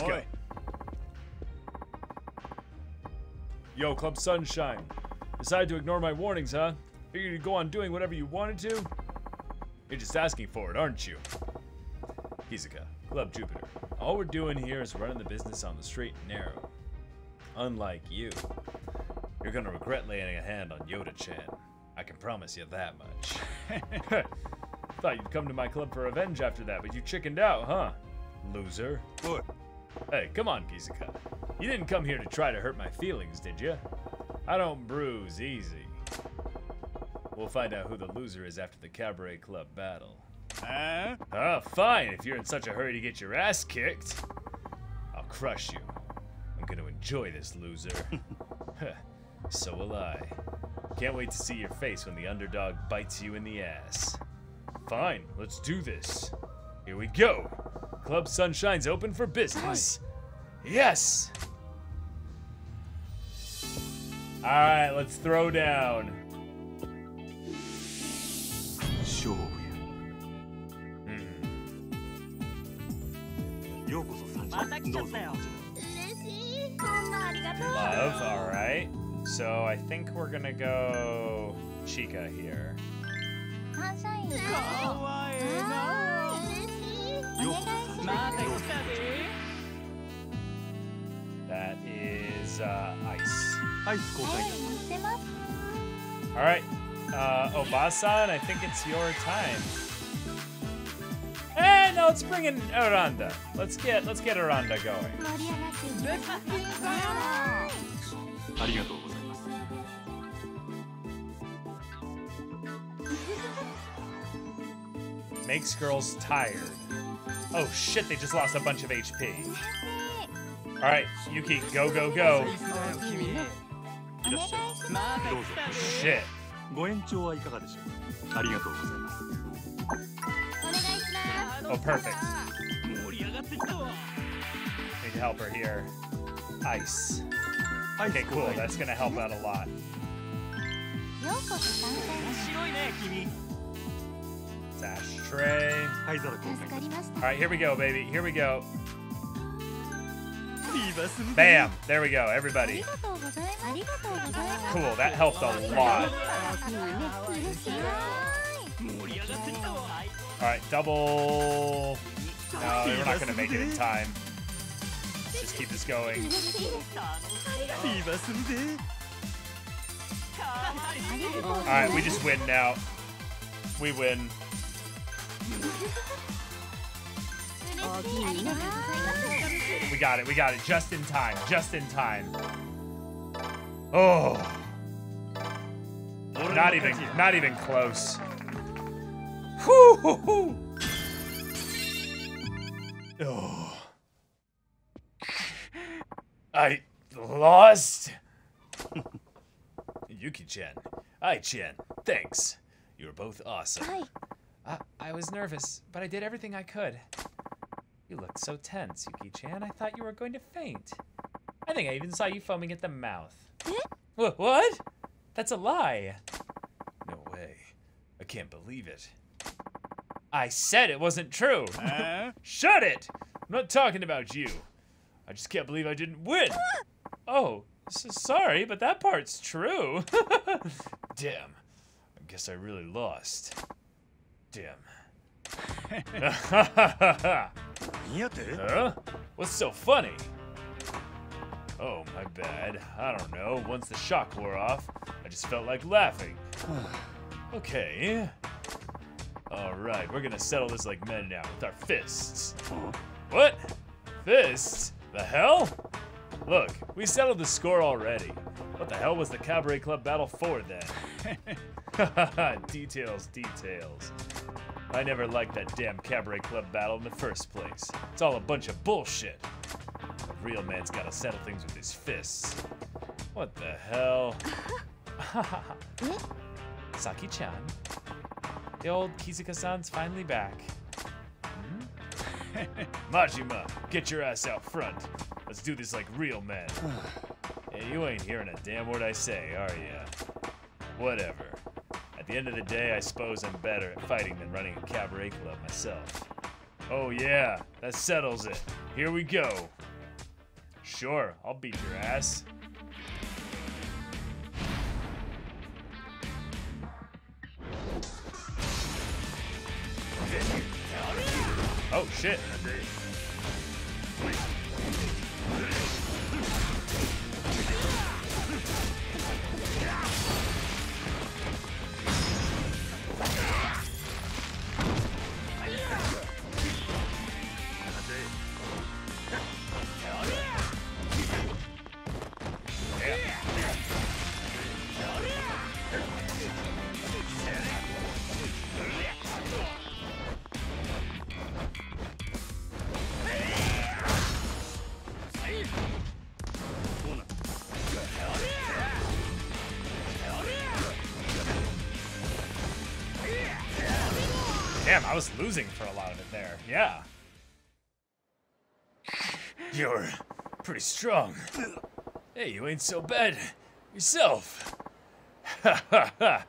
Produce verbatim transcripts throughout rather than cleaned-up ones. Let's Ahoy. go. Yo, Club Sunshine. Decided to ignore my warnings, huh? Figured you'd go on doing whatever you wanted to? You're just asking for it, aren't you? Kizuka, Club Jupiter. All we're doing here is running the business on the straight and narrow. Unlike you. You're gonna regret laying a hand on Yoda Chan. I can promise you that much. Thought you'd come to my club for revenge after that, but you chickened out, huh? Loser. What? Hey, come on, Kizuka. You didn't come here to try to hurt my feelings, did you? I don't bruise easy. We'll find out who the loser is after the Cabaret Club battle. Huh? Oh, fine, if you're in such a hurry to get your ass kicked. I'll crush you. I'm gonna enjoy this, loser. So will I. Can't wait to see your face when the underdog bites you in the ass. Fine, let's do this. Here we go. Club Sunshine's open for business. Hi. Yes! Alright, let's throw down. Sure. Love, alright. So I think we're gonna go Chica here. That is uh, Ice. Alright, uh, Obasan, I think it's your time. And now let's bring in Aranda. Let's get let's get Aranda going. Makes girls tired. Oh shit, they just lost a bunch of H P. Alright, Yuki, go, go, go. Shit. Oh, perfect. Need to help her here. Ice. Okay, cool, that's gonna help out a lot. Ashtray. Alright, here we go, baby. Here we go. Bam! There we go, everybody. Cool, that helped a lot. Alright, double... No, we're not gonna make it in time. Let's just keep this going. Alright, we just win now. We win. We got it, we got it. Just in time, just in time. Oh. Not even, not even close. Whoo, hoo, hoo. Oh. I lost. Yuki-chan, Ai-chan, thanks. You're both awesome. Hi. I, I was nervous, but I did everything I could. You looked so tense, Yuki-chan. I thought you were going to faint. I think I even saw you foaming at the mouth. What? What? That's a lie. No way. I can't believe it. I said it wasn't true. Uh? Shut it! I'm not talking about you. I just can't believe I didn't win. Oh, so sorry, but that part's true. Damn. Guess I really lost. Damn. Huh? What's so funny? Oh, my bad. I don't know. Once the shock wore off, I just felt like laughing. Okay. Alright, we're gonna settle this like men now with our fists. What? Fists? The hell? Look, we settled the score already. What the hell was the Cabaret Club battle for then? details, details. I never liked that damn Cabaret Club battle in the first place. It's all a bunch of bullshit. A real man's gotta settle things with his fists. What the hell? Saki-chan. The old Kizuka-san's finally back. Hmm? Majima, get your ass out front. Let's do this like real men. Hey, you ain't hearing a damn word I say, are ya? Whatever. At the end of the day, I suppose I'm better at fighting than running a cabaret club myself. Oh yeah, that settles it. Here we go. Sure, I'll beat your ass. Oh, shit. Damn, I was losing for a lot of it there. Yeah. You're pretty strong. Hey, you ain't so bad yourself. Ha ha ha.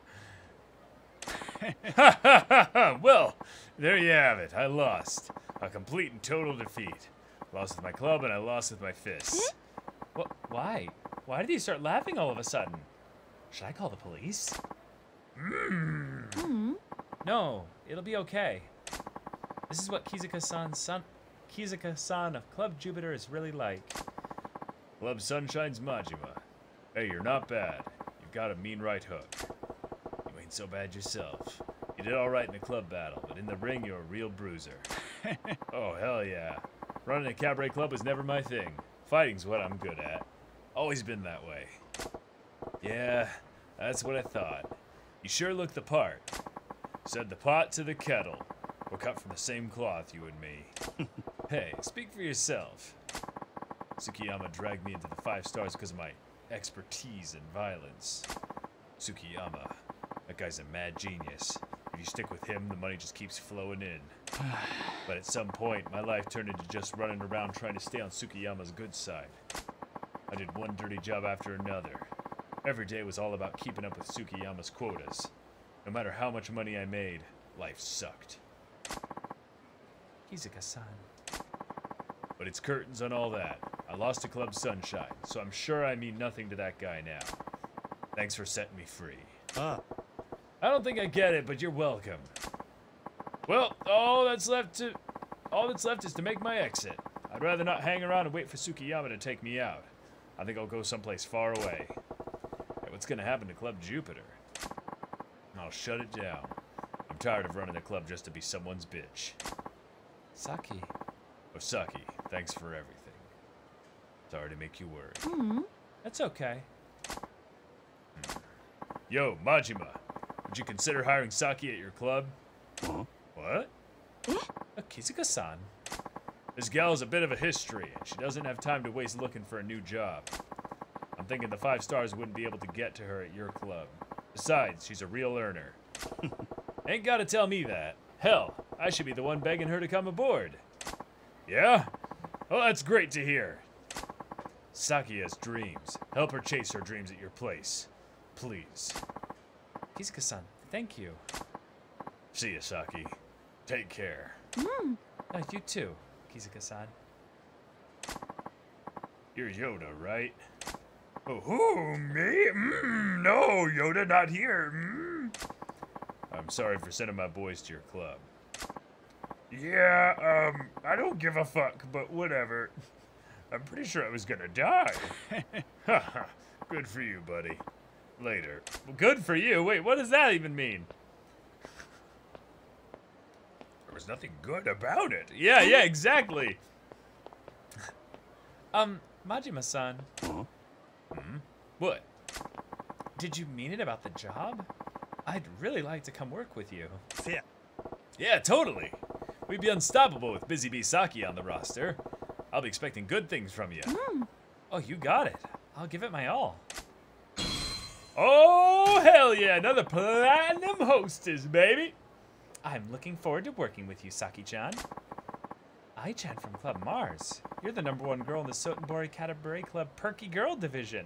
Ha ha ha. Well, there you have it. I lost. A complete and total defeat. Lost with my club and I lost with my fists. What? Why? Why did you start laughing all of a sudden? Should I call the police? Mm. Mm. No. It'll be okay. This is what Kizuka-san, son, Kizuka-san of Club Jupiter is really like. Club Sunshine's Majima. Hey, you're not bad. You've got a mean right hook. You ain't so bad yourself. You did all right in the club battle, but in the ring, you're a real bruiser. Oh, hell yeah. Running a cabaret club was never my thing. Fighting's what I'm good at. Always been that way. Yeah, that's what I thought. You sure look the part. Said the pot to the kettle. We're cut from the same cloth, you and me. Hey, speak for yourself. Tsukiyama dragged me into the five stars because of my expertise in violence. Tsukiyama, that guy's a mad genius. If you stick with him, the money just keeps flowing in. But at some point, my life turned into just running around trying to stay on Tsukiyama's good side. I did one dirty job after another. Every day was all about keeping up with Tsukiyama's quotas. No matter how much money I made, life sucked. Kizuka-san. But it's curtains on all that. I lost to Club Sunshine, so I'm sure I mean nothing to that guy now. Thanks for setting me free. Huh. I don't think I get it, but you're welcome. Well, all that's left to... all that's left is to make my exit. I'd rather not hang around and wait for Tsukiyama to take me out. I think I'll go someplace far away. Hey, what's gonna happen to Club Jupiter? I'll shut it down. I'm tired of running a club just to be someone's bitch. Saki. Oh, Saki, thanks for everything. Sorry to make you worry. Mm-hmm. That's okay. Hmm. Yo, Majima, would you consider hiring Saki at your club? Huh? What? Uh, Kizuka-san. This gal is a bit of a history, and she doesn't have time to waste looking for a new job. I'm thinking the five stars wouldn't be able to get to her at your club. Besides, she's a real earner. Ain't gotta tell me that. Hell, I should be the one begging her to come aboard. Yeah? Well, that's great to hear. Saki has dreams. Help her chase her dreams at your place. Please. Kizuka-san, thank you. See ya, Saki. Take care. Mm. Uh, you too, Kizuka-san. You're Yoda, right? Oh, who, me? Mm, no, Yoda, not here. Mm. I'm sorry for sending my boys to your club. Yeah, um, I don't give a fuck, but whatever. I'm pretty sure I was gonna die. Haha, good for you, buddy. Later. Well, good for you? Wait, what does that even mean? There was nothing good about it. Yeah, yeah, exactly. um, Majima-san. Huh? Hmm? What? Did you mean it about the job? I'd really like to come work with you. Yeah. Yeah, totally. We'd be unstoppable with Busy Bee Saki on the roster. I'll be expecting good things from you. Mm. Oh, you got it. I'll give it my all. Oh, hell yeah. Another platinum hostess, baby. I'm looking forward to working with you, Saki-chan. Ai-chan from Club Mars. You're the number one girl in the Sotenbori Cabaret Club Perky Girl Division.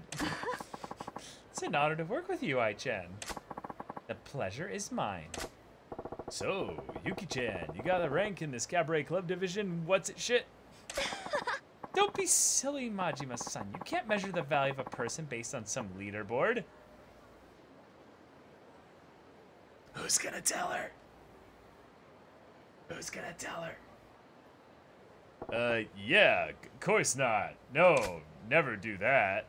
It's an honor to work with you, Ai-chan. The pleasure is mine. So, Yuki-chan, you got a rank in this Cabaret Club Division. What's it shit? Don't be be silly, Majima-san. You can't measure the value of a person based on some leaderboard. Who's gonna tell her? Who's gonna tell her? Uh, yeah, of course not. No, never do that.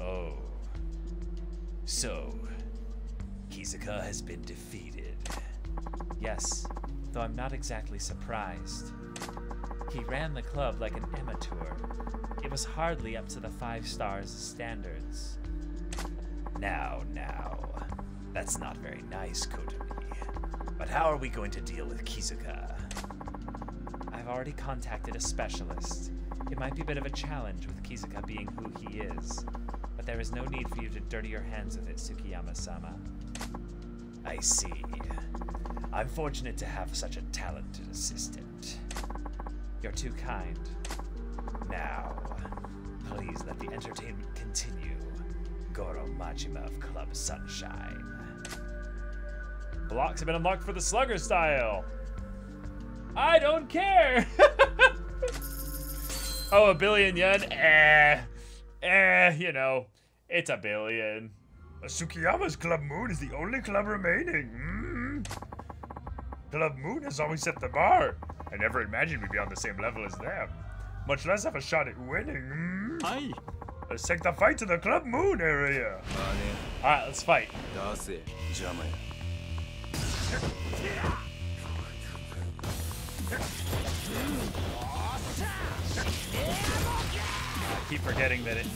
Oh. So, Kizuka has been defeated. Yes, though I'm not exactly surprised. He ran the club like an amateur. It was hardly up to the five stars standards. Now, now. That's not very nice, Kotomi. But how are we going to deal with Kizuka? I've already contacted a specialist. It might be a bit of a challenge with Kizuka being who he is, but there is no need for you to dirty your hands with it, Tsukiyama-sama. I see. I'm fortunate to have such a talented assistant. You're too kind. Now, please let the entertainment continue. Goro Majima of Club Sunshine. Blocks have been unlocked for the slugger style. I don't care. Oh, a billion yen? Eh. Eh, you know, it's a billion. Tsukiyama's Club Moon is the only club remaining. Mm-hmm. Club Moon has always set the bar. I never imagined we'd be on the same level as them. Much less have a shot at winning. Mm. Aye. Let's take the fight to the Club Moon area. Alright, let's fight. I keep forgetting that it...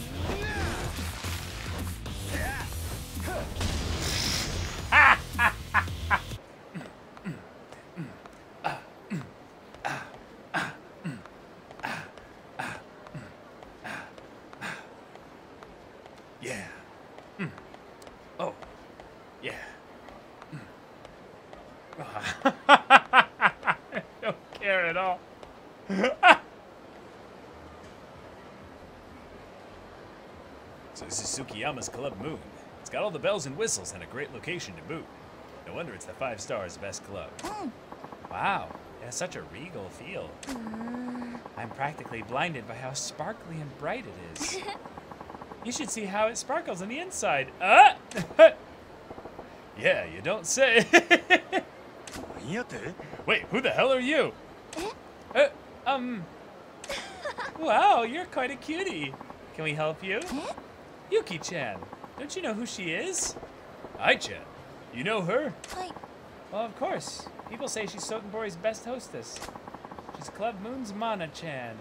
Tsukiyama's Club Moon. It's got all the bells and whistles and a great location to boot. No wonder it's the five stars best club. Wow, it has such a regal feel. I'm practically blinded by how sparkly and bright it is. You should see how it sparkles on the inside. Uh! Yeah, you don't say. Wait, who the hell are you? Uh, um. Wow, you're quite a cutie. Can we help you? Yuki-chan, don't you know who she is? Ai-chan, you know her? Hi. Well, of course. People say she's Sotenbori's best hostess. She's Club Moon's Mana-chan.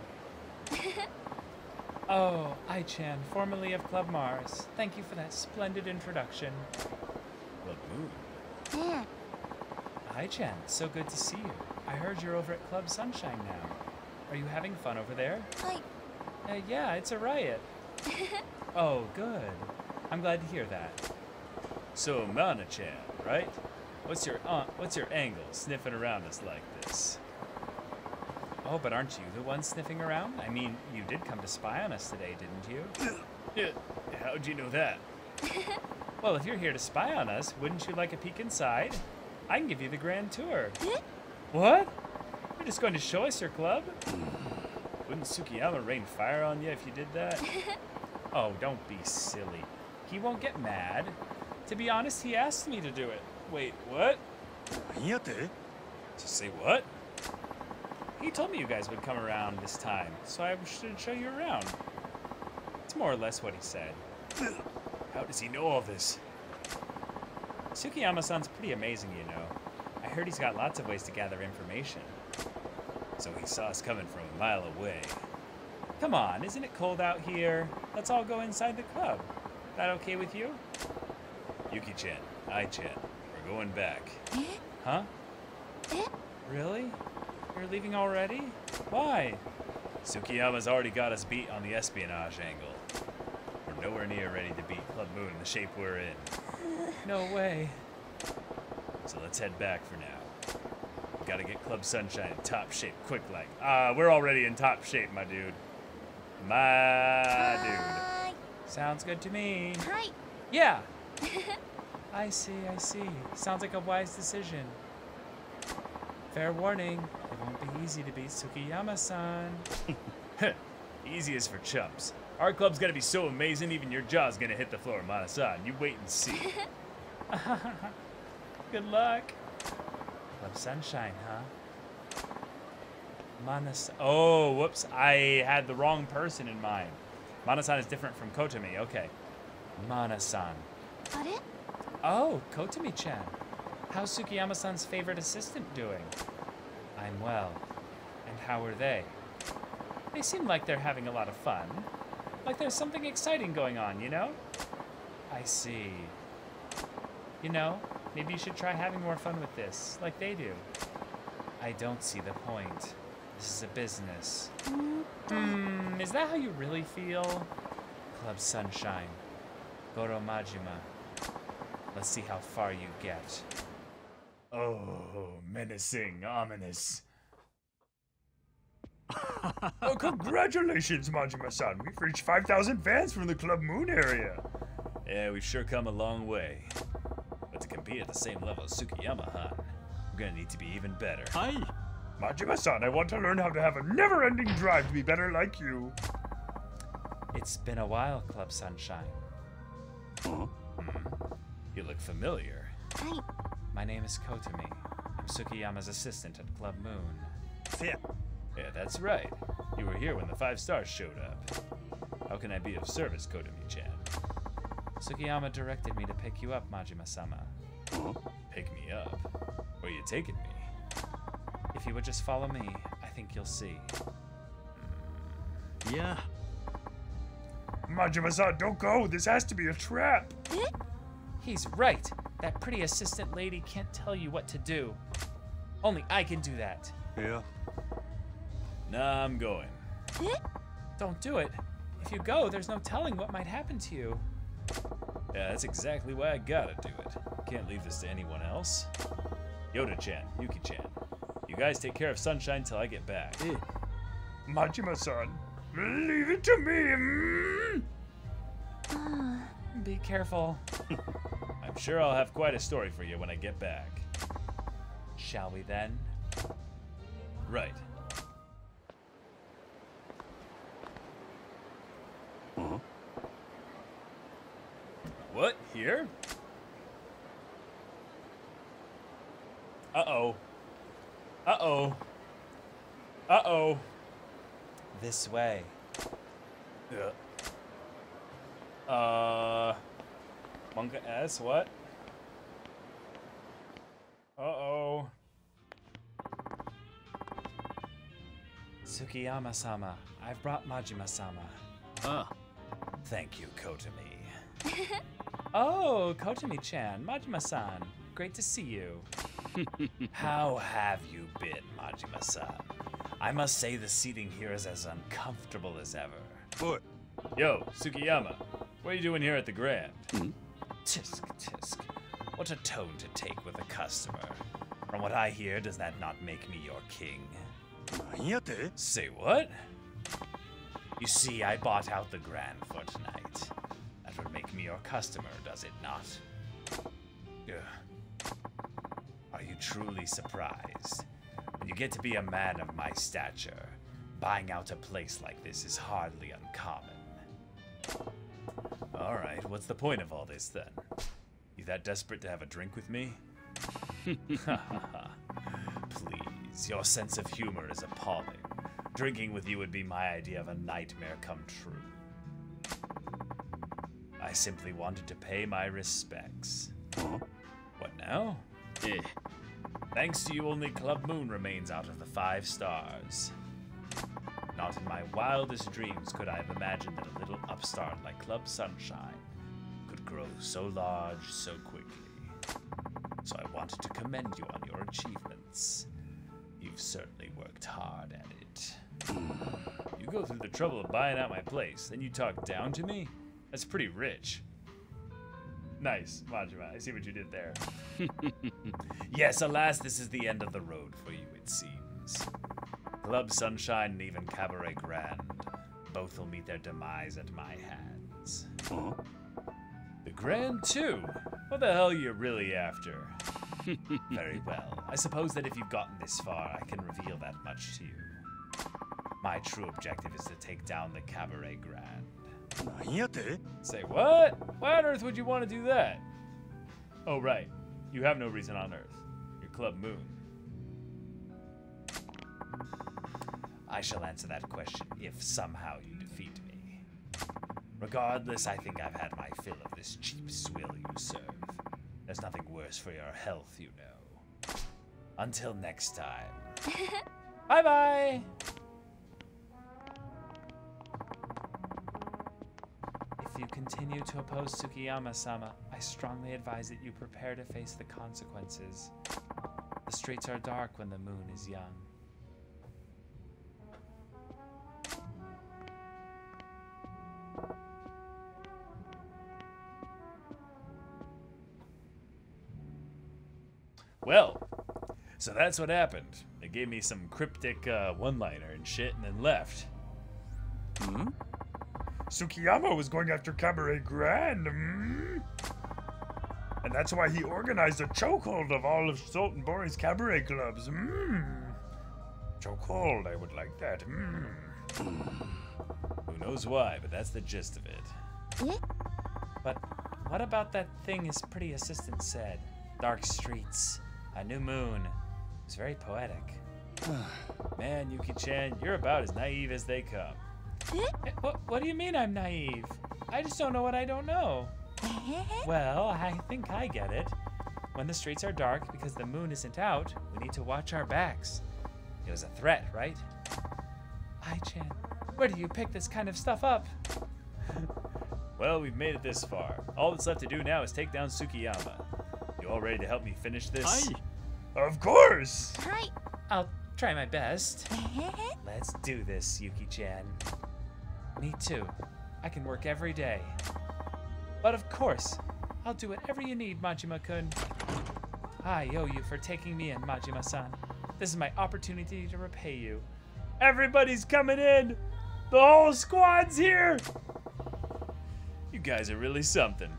Oh, Ai-chan, formerly of Club Mars. Thank you for that splendid introduction. Club Moon? Yeah. Ai-chan, so good to see you. I heard you're over at Club Sunshine now. Are you having fun over there? Hi. Uh, yeah, it's a riot. Oh, good. I'm glad to hear that. So, Mana-chan, right? What's your uh, what's your angle sniffing around us like this? Oh, but aren't you the one sniffing around? I mean, you did come to spy on us today, didn't you? How'd you know that? Well, if you're here to spy on us, wouldn't you like a peek inside? I can give you the grand tour. What? You're just going to show us your club? Wouldn't Tsukiyama rain fire on you if you did that? Oh, don't be silly. He won't get mad. To be honest, he asked me to do it. Wait, what? To say what? He told me you guys would come around this time, so I should show you around. It's more or less what he said. How does he know all this? Tsukiyama-san's pretty amazing, you know. I heard he's got lots of ways to gather information. So he saw us coming from a mile away. Come on, isn't it cold out here? Let's all go inside the club. That okay with you? Yuki-chan, Ai-chan, we're going back. Huh? Really? You're leaving already? Why? Tsukiyama's already got us beat on the espionage angle. We're nowhere near ready to beat Club Moon in the shape we're in. No way. So let's head back for now. We gotta get Club Sunshine in top shape quick like. Ah, uh, we're already in top shape, my dude. My dude. Sounds good to me. Hi. Yeah. I see, I see. Sounds like a wise decision. Fair warning, it won't be easy to beat Tsukiyama-san. Heh, easiest for chumps. Our club's gonna be so amazing, even your jaw's gonna hit the floor, Mana-san. You wait and see. Good luck. Club Sunshine, huh? Mana-san. Oh, whoops. I had the wrong person in mind. Mana-san is different from Kotomi. Okay. Mana-san. Oh, Kotomi-chan. How's Tsukiyama-san's favorite assistant doing? I'm well. And how are they? They seem like they're having a lot of fun. Like there's something exciting going on, you know? I see. You know, maybe you should try having more fun with this, like they do. I don't see the point. This is a business. Hmm, is that how you really feel? Club Sunshine. Goro Majima. Let's see how far you get. Oh, menacing, ominous. Well, congratulations, Majima-san. We've reached five thousand fans from the Club Moon area. Yeah, we've sure come a long way. But to compete at the same level as Tsukiyama-han, we're gonna need to be even better. Hi! Majima-san, I want to learn how to have a never-ending drive to be better like you. It's been a while, Club Sunshine. Huh? Mm. You look familiar. Hi. My name is Kotomi. I'm Tsukiyama's assistant at Club Moon. Yeah. Yeah, that's right. You were here when the five stars showed up. How can I be of service, Kotomi-chan? Tsukiyama directed me to pick you up, Majima-sama. Pick me up? Where are you taking me? If you would just follow me, I think you'll see. Yeah. Majima-san, don't go! This has to be a trap! He's right! That pretty assistant lady can't tell you what to do. Only I can do that. Yeah. Nah, I'm going. Don't do it. If you go, there's no telling what might happen to you. Yeah, that's exactly why I gotta do it. Can't leave this to anyone else. Yoda Chan, Yuki Chan, you guys take care of Sunshine till I get back. Eh. Majima-san, leave it to me. Mm. Be careful. I'm sure I'll have quite a story for you when I get back. Shall we then? Right. Uh-huh. What? Here? Uh-oh. Uh-oh. Uh-oh. This way. Yeah. Uh... Manga S, what? Uh-oh. Tsukiyama-sama, I've brought Majima-sama. Ah. Thank you, Kotomi. Oh, Kotomi-chan, Majima-san, great to see you. How have you been, Majima-san? I must say the seating here is as uncomfortable as ever. What? Yo, Tsukiyama, what are you doing here at the Grand? Mm-hmm. Tisk, tisk. What a tone to take with a customer. From what I hear, does that not make me your king? Say what? You see, I bought out the Grand for tonight. That would make me your customer, does it not? Ugh. Are you truly surprised? When you get to be a man of my stature, buying out a place like this is hardly uncommon. Alright, what's the point of all this then? You that desperate to have a drink with me? Please, your sense of humor is appalling. Drinking with you would be my idea of a nightmare come true. I simply wanted to pay my respects. Huh? What now? Eh. Thanks to you, only Club Moon remains out of the five stars. Not in my wildest dreams could I have imagined that a little upstart like Club Sunshine could grow so large so quickly. So I wanted to commend you on your achievements. You've certainly worked hard at it. You go through the trouble of buying out my place, then you talk down to me? That's pretty rich. Nice, Majima, I see what you did there. Yes, alas, this is the end of the road for you, it seems. Club Sunshine and even Cabaret Grand, both will meet their demise at my hands. Huh? The Grand too? What the hell are you really after? Very well. I suppose that if you've gotten this far, I can reveal that much to you. My true objective is to take down the Cabaret Grand. Say what? Why on earth would you want to do that? Oh, right. You have no reason on earth. Your Club Moon. I shall answer that question if somehow you defeat me. Regardless, I think I've had my fill of this cheap swill you serve. There's nothing worse for your health, you know. Until next time. Bye-bye! If you continue to oppose Tsukiyama-sama, I strongly advise that you prepare to face the consequences. The streets are dark when the moon is young. Well, so that's what happened. They gave me some cryptic uh, one-liner and shit and then left. Hmm? Tsukiyama was going after Cabaret Grand, hmm? And that's why he organized a chokehold of all of Sotenbori's cabaret clubs, hmm? Chokehold, I would like that, hmm? Who knows why, but that's the gist of it. Yeah. But what about that thing his pretty assistant said? Dark streets. A new moon. It's very poetic. Man, Yuki-chan, you're about as naive as they come. What, what do you mean I'm naive? I just don't know what I don't know. Well, I think I get it. When the streets are dark because the moon isn't out, we need to watch our backs. It was a threat, right? Ai-chan, where do you pick this kind of stuff up? Well, we've made it this far. All that's left to do now is take down Tsukiyama. You all ready to help me finish this? Aye. Of course! Aye. I'll try my best. Let's do this, Yuki-chan. Me too. I can work every day. But of course, I'll do whatever you need, Majima-kun. I owe you for taking me in, Majima-san. This is my opportunity to repay you. Everybody's coming in! The whole squad's here! You guys are really something.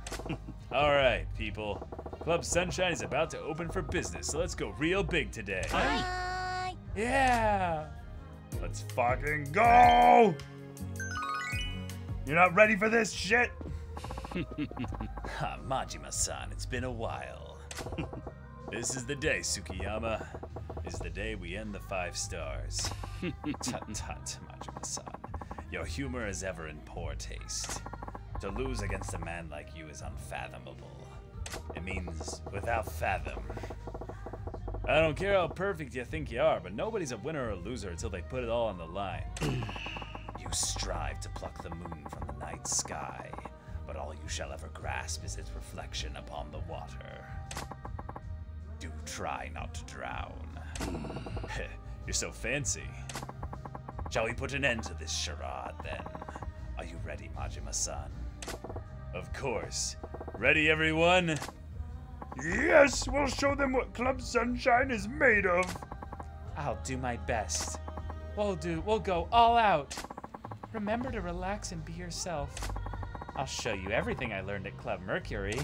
Alright, people. Club Sunshine is about to open for business, so let's go real big today. Hi. Yeah! Let's fucking go! You're not ready for this shit? Ah, Majima-san, it's been a while. This is the day, Tsukiyama. This is the day we end the five stars. Tut tut, Majima-san. Your humor is ever in poor taste. To lose against a man like you is unfathomable. It means without fathom. I don't care how perfect you think you are, but nobody's a winner or a loser until they put it all on the line. You strive to pluck the moon from the night sky, but all you shall ever grasp is its reflection upon the water. Do try not to drown. You're so fancy. Shall we put an end to this charade, then? Are you ready, Majima-san? Of course. Ready, everyone? Yes, we'll show them what Club Sunshine is made of. I'll do my best. We'll do, we'll go all out. Remember to relax and be yourself. I'll show you everything I learned at Club Mercury.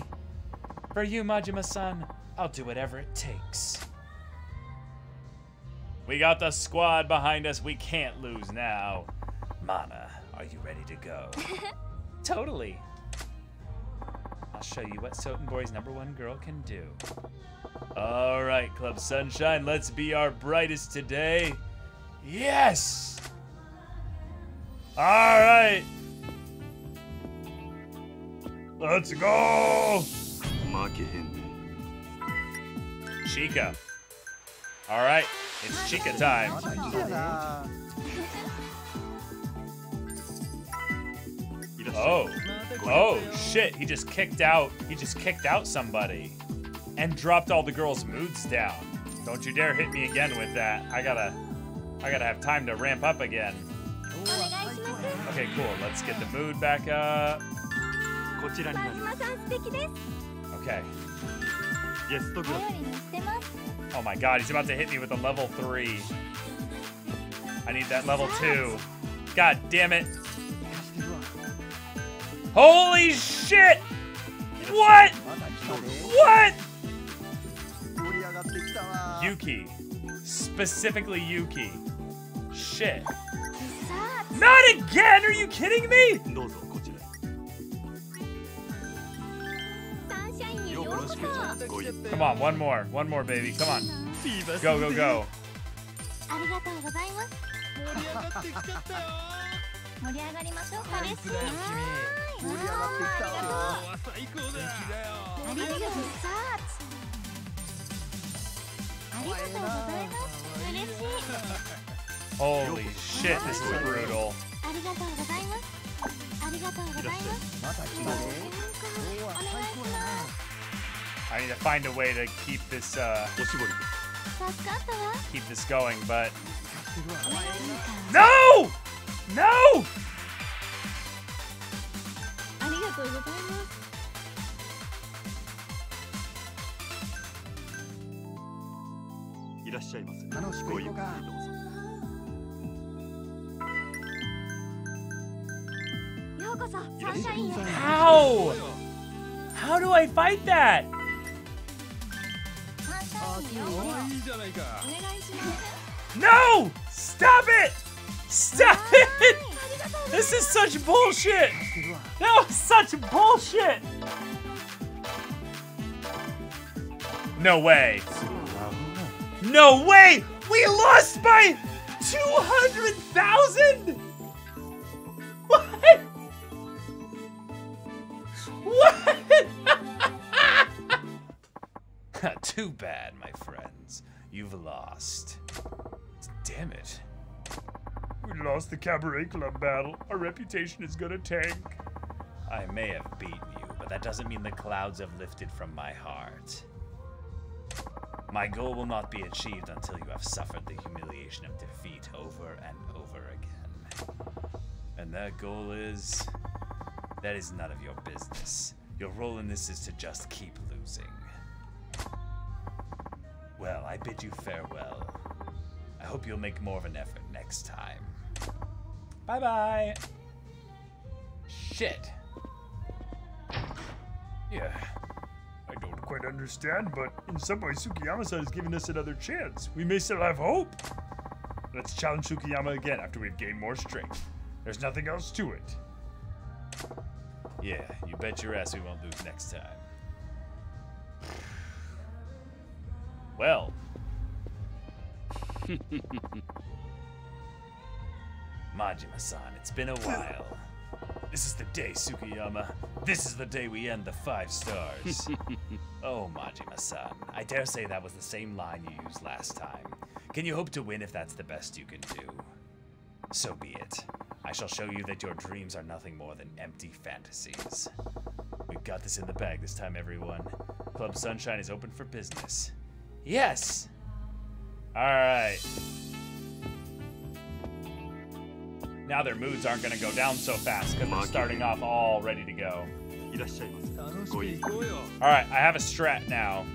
For you, Majima-san, I'll do whatever it takes. We got the squad behind us. We can't lose now. Mana, are you ready to go? Totally. Show you what Sotenbori's number one girl can do. All right, Club Sunshine, let's be our brightest today. Yes! All right. Let's go! Chica. All right, it's Chica time. Oh. Oh, shit, he just kicked out, he just kicked out somebody and dropped all the girls' moods down. Don't you dare hit me again with that. I gotta, I gotta have time to ramp up again. Okay, cool, let's get the mood back up. Okay. Oh my god, he's about to hit me with a level three. I need that level two. God damn it. Holy shit! What? What? Yuki. Specifically Yuki. Shit. Not again! Are you kidding me? Come on, one more. One more, baby. Come on. Go, go, go. Holy shit, this is brutal. I need to find a way to keep this uh keep this going, but no! No! How? How do I fight that? No! Stop it! Stop it! This is such bullshit! That was such bullshit! No way. No way! We lost by two hundred thousand?! What?! What?! Too bad, my friends. You've lost. Damn it. We lost the Cabaret Club battle. Our reputation is gonna tank. I may have beaten you, but that doesn't mean the clouds have lifted from my heart. My goal will not be achieved until you have suffered the humiliation of defeat over and over again. And that goal is... that is none of your business. Your role in this is to just keep losing. Well, I bid you farewell. I hope you'll make more of an effort next time. Bye-bye. Shit. Yeah. I don't quite understand, but in some ways, Tsukiyama-san has given us another chance. We may still have hope. Let's challenge Tsukiyama again after we've gained more strength. There's nothing else to it. Yeah, you bet your ass we won't lose next time. Well. Majima-san, it's been a while. This is the day, Tsukiyama. This is the day we end the five stars. Oh, Majima-san, I dare say that was the same line you used last time. Can you hope to win if that's the best you can do? So be it. I shall show you that your dreams are nothing more than empty fantasies. We've got this in the bag this time, everyone. Club Sunshine is open for business. Yes! Alright. Now their moods aren't going to go down so fast because they're starting off all ready to go. Alright, I have a strat now.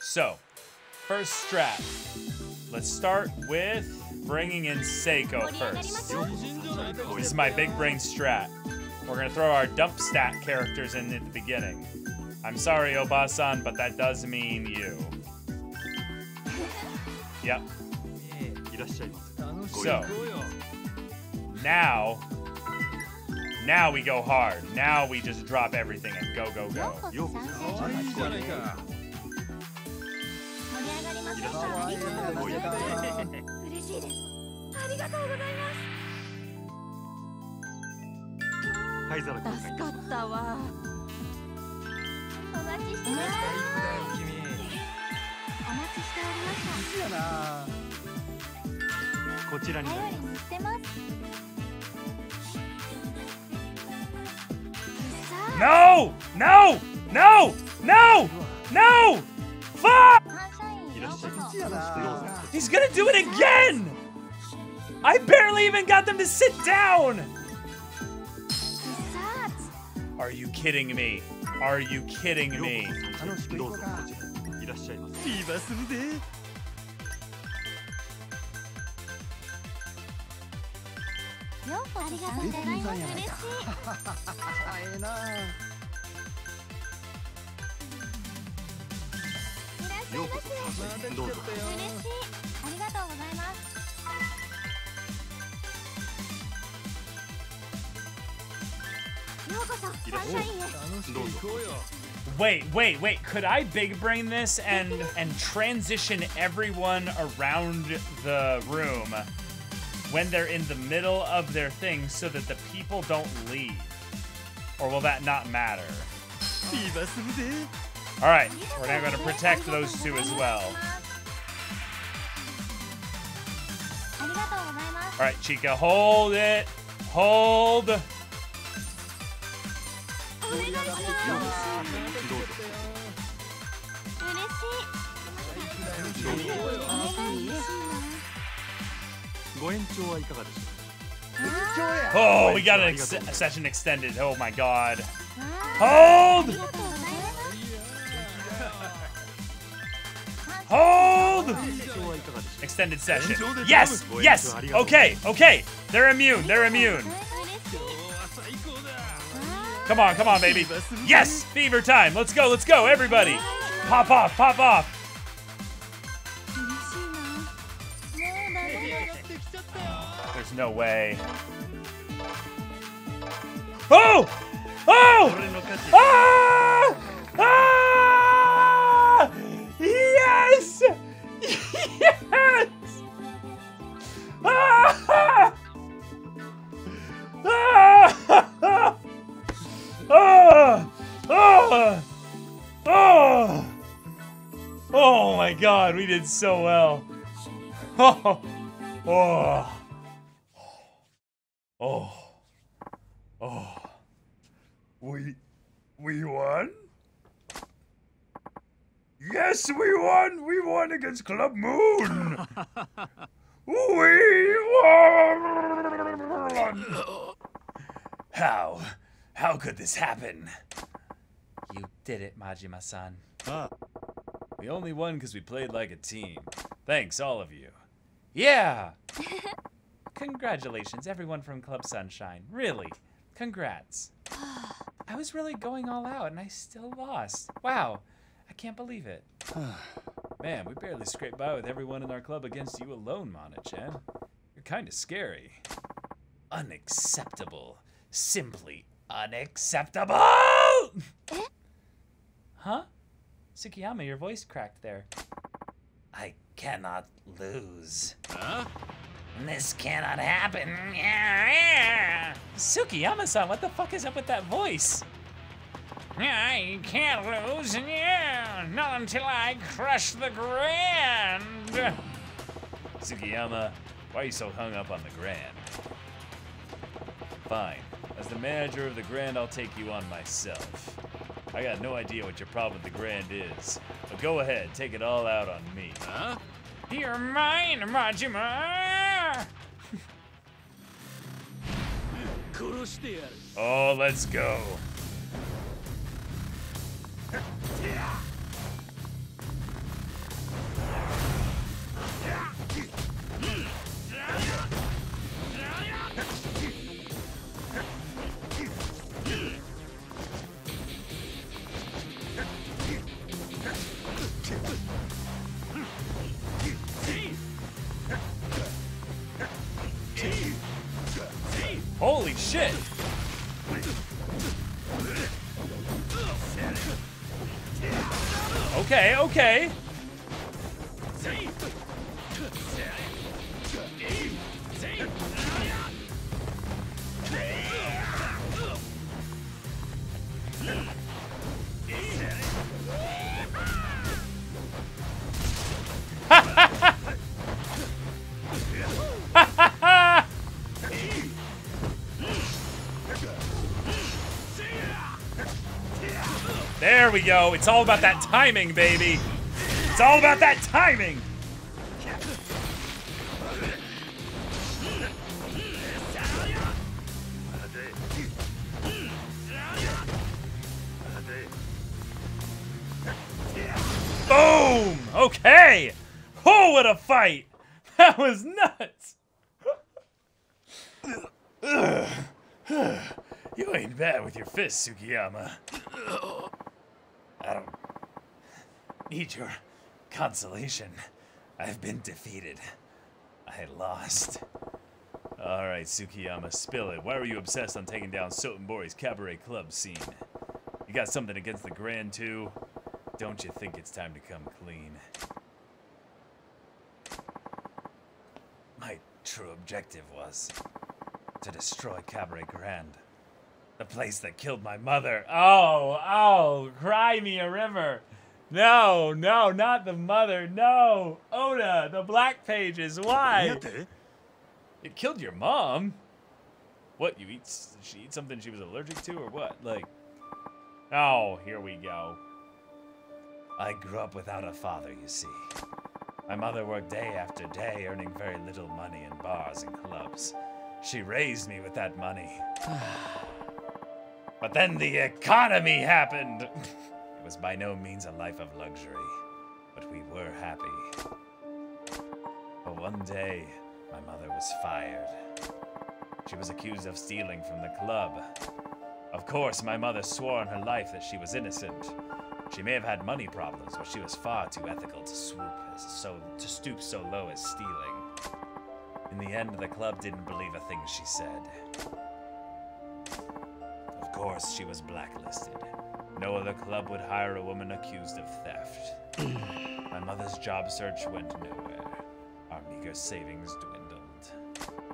So, first strat. Let's start with bringing in Seiko first. This is my big brain strat. We're going to throw our dump stat characters in at the beginning. I'm sorry, Obasan, but that does mean you. Yep. So, now, now we go hard. Now we just drop everything and go, go, go. No! No! No! No! No! Fuck! He's gonna do it again! I barely even got them to sit down! Are you kidding me? Are you kidding me? Wait, wait, wait. Could I big brain this and and transition everyone around the room when they're in the middle of their thing so that the people don't leave? Or will that not matter? All right, we're now going to protect those two as well. All right, Chica, hold it. Hold. Oh, we got an ex a session extended. Oh my God. Hold. Hold. Extended session. Yes. Yes. Okay. Okay. They're immune. They're immune. Come on, come on, baby. Yes! Fever time. Let's go, let's go, everybody. Pop off, pop off. There's no way. Oh! Oh! Ah! Ah! Yes! Yes! Ah! Ah! Oh, oh, oh, oh my God, we did so well. Oh, oh, oh, oh, we, we won? Yes, we won, we won against Club Moon. We won. How? How could this happen? You did it, Majima-san. Ah, we only won because we played like a team. Thanks, all of you. Yeah! Congratulations, everyone from Club Sunshine. Really, congrats. I was really going all out and I still lost. Wow, I can't believe it. Man, we barely scraped by with everyone in our club against you alone, Mana-chan. You're kind of scary. Unacceptable. Simply unacceptable! Huh? Tsukiyama, your voice cracked there. I cannot lose. Huh? This cannot happen. Tsukiyama-san, what the fuck is up with that voice? I can't lose. Not until I crush the grand. Tsukiyama, why are you so hung up on the grand? Fine. As the manager of the Grand, I'll take you on myself. I got no idea what your problem with the Grand is, but go ahead, take it all out on me. Huh? You're mine, Majima! Oh, let's go. Holy shit! Okay, okay. There we go. It's all about that timing, baby. It's all about that timing. Boom. Okay. Oh, what a fight. That was nuts. You ain't bad with your fists, Tsukiyama. I don't need your Consolation. I've been defeated. I lost. Alright, Tsukiyama, spill it. Why were you obsessed on taking down Sotenbori's cabaret club scene? You got something against the Grand, too? Don't you think it's time to come clean? My true objective was to destroy Cabaret Grand. The place that killed my mother. Oh, oh, cry me a river. No, no, not the mother. No, Oda, the Black Pages. Why? It killed your mom? What, you eat, she eat something she was allergic to or what? Like, oh, here we go. I grew up without a father, you see. My mother worked day after day, earning very little money in bars and clubs. She raised me with that money. But then the economy happened! It was by no means a life of luxury, but we were happy. But one day, my mother was fired. She was accused of stealing from the club. Of course, my mother swore on her life that she was innocent. She may have had money problems, but she was far too ethical to swoop as so to stoop so low as stealing. In the end, the club didn't believe a thing she said. Of course, she was blacklisted. No other club would hire a woman accused of theft. My mother's job search went nowhere. Our meager savings dwindled.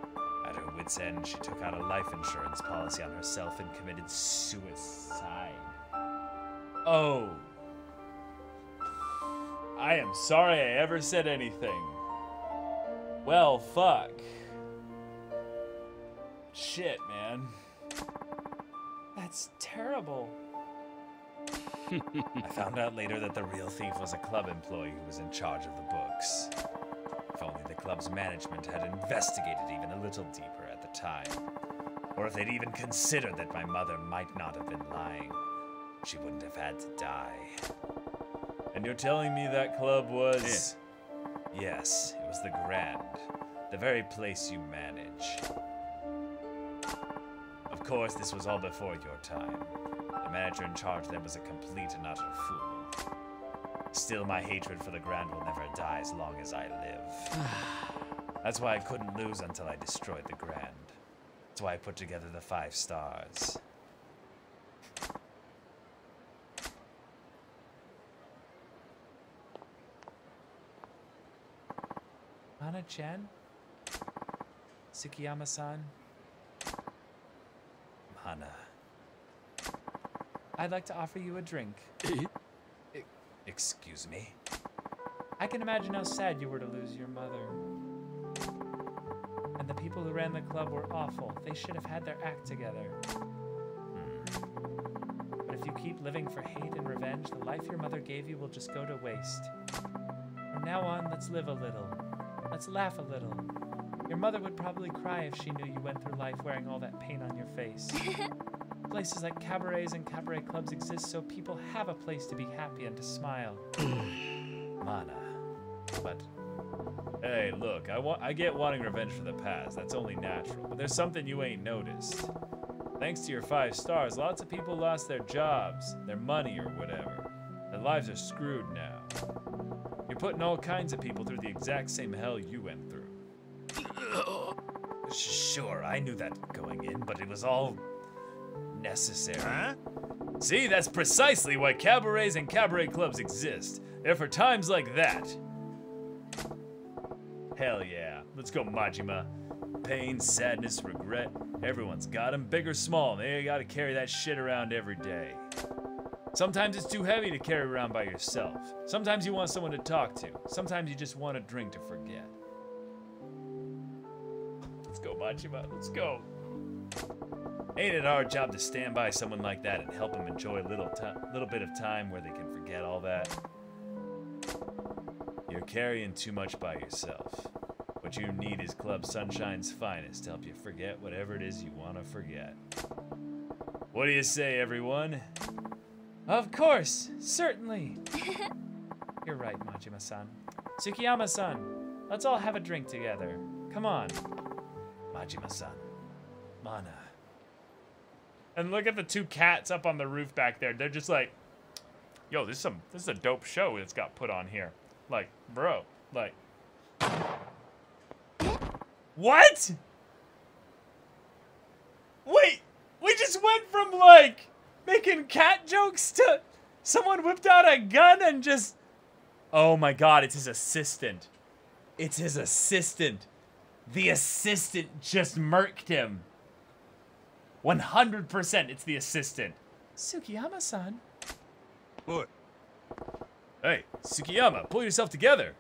At her wit's end, she took out a life insurance policy on herself and committed suicide. Oh. I am sorry I ever said anything. Well, fuck. Shit, man. That's terrible. I found out later that the real thief was a club employee who was in charge of the books. If only the club's management had investigated even a little deeper at the time. Or if they'd even considered that my mother might not have been lying. She wouldn't have had to die. And you're telling me that club was... Yeah. Yes, it was the Grand. The very place you manage. Of course, this was all before your time. The manager in charge then was a complete and utter fool. Still, my hatred for the Grand will never die as long as I live. That's why I couldn't lose until I destroyed the Grand. That's why I put together the five stars. Mana-chan? Tsukiyama-san? Mana. I'd like to offer you a drink. I Excuse me? I can imagine how sad you were to lose your mother. And the people who ran the club were awful. They should have had their act together. Mm. But if you keep living for hate and revenge, the life your mother gave you will just go to waste. From now on, let's live a little. Let's laugh a little. Your mother would probably cry if she knew you went through life wearing all that paint on your face. Places like cabarets and cabaret clubs exist so people have a place to be happy and to smile. Mana. But... Hey, look, I, wa I get wanting revenge for the past. That's only natural. But there's something you ain't noticed. Thanks to your five stars, lots of people lost their jobs, their money, or whatever. Their lives are screwed now. Putting all kinds of people through the exact same hell you went through. Sure, I knew that going in, but it was all necessary. Huh? See, that's precisely why cabarets and cabaret clubs exist. They're for times like that. Hell yeah. Let's go, Majima. Pain, sadness, regret. Everyone's got them, big or small. They gotta carry that shit around every day. Sometimes it's too heavy to carry around by yourself. Sometimes you want someone to talk to. Sometimes you just want a drink to forget. Let's go, Majima. Let's go. Ain't it our job to stand by someone like that and help them enjoy a little, little bit of time where they can forget all that? You're carrying too much by yourself. What you need is Club Sunshine's finest to help you forget whatever it is you want to forget. What do you say, everyone? Of course, certainly. You're right, Majima-san. Tsukiyama-san, let's all have a drink together. Come on. Majima-san. Mana. And look at the two cats up on the roof back there. They're just like, yo, this is some this is a dope show that's got put on here. Like, bro, like. What? Wait, we just went from like making cat jokes to someone whipped out a gun and just. Oh my God, it's his assistant. It's his assistant. The assistant just murked him. one hundred percent it's the assistant. Tsukiyama-san. What? Hey, Tsukiyama, pull yourself together.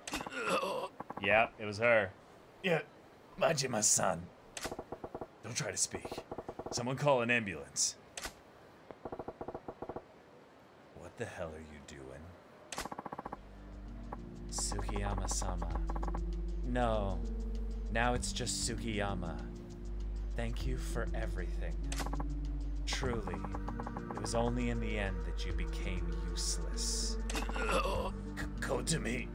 Yeah, it was her. Yeah, Majima-san. Don't try to speak. Someone call an ambulance. What the hell are you doing? Tsukiyama-sama. No. Now it's just Tsukiyama. Thank you for everything. Truly, it was only in the end that you became useless. Kotomi.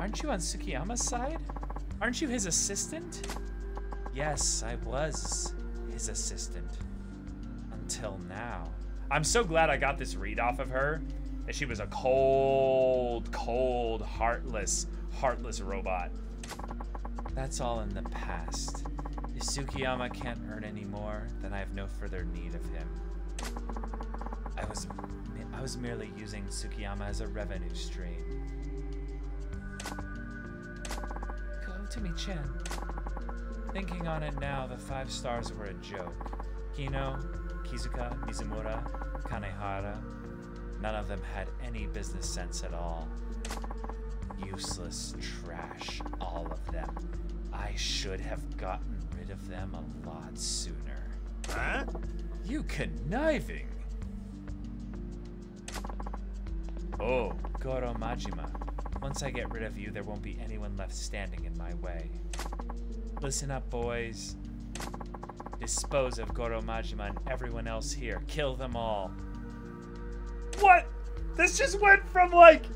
Aren't you on Tsukiyama's side? Aren't you his assistant? Yes, I was his assistant. Until now. I'm so glad I got this read off of her. That she was a cold, cold, heartless, heartless robot. That's all in the past. If Tsukiyama can't earn any more, then I have no further need of him. I was, I was merely using Tsukiyama as a revenue stream. Kotomi-chan. Thinking on it now, the five stars were a joke. Kino, Kizuka, Mizumura, Kanehara. None of them had any business sense at all. Useless trash, all of them. I should have gotten rid of them a lot sooner. Huh? You conniving! Oh. Goro Majima, once I get rid of you, there won't be anyone left standing in my way. Listen up, boys. Dispose of Goro Majima and everyone else here. Kill them all. What? This just went from like...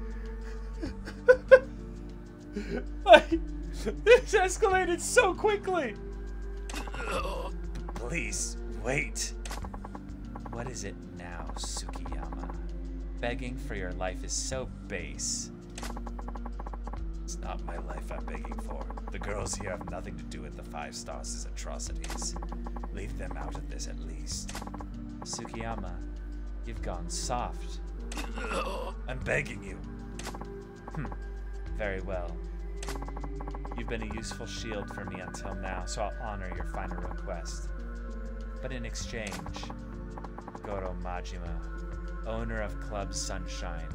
like... This escalated so quickly! Please, wait. What is it now, Tsukiyama? Begging for your life is so base. It's not my life I'm begging for. The girls here have nothing to do with the Five Stars' atrocities. Leave them out of this at least. Tsukiyama, you've gone soft. I'm begging you. Hmm. Very well. You've been a useful shield for me until now, so I'll honor your final request. But in exchange, Goro Majima, owner of Club Sunshine.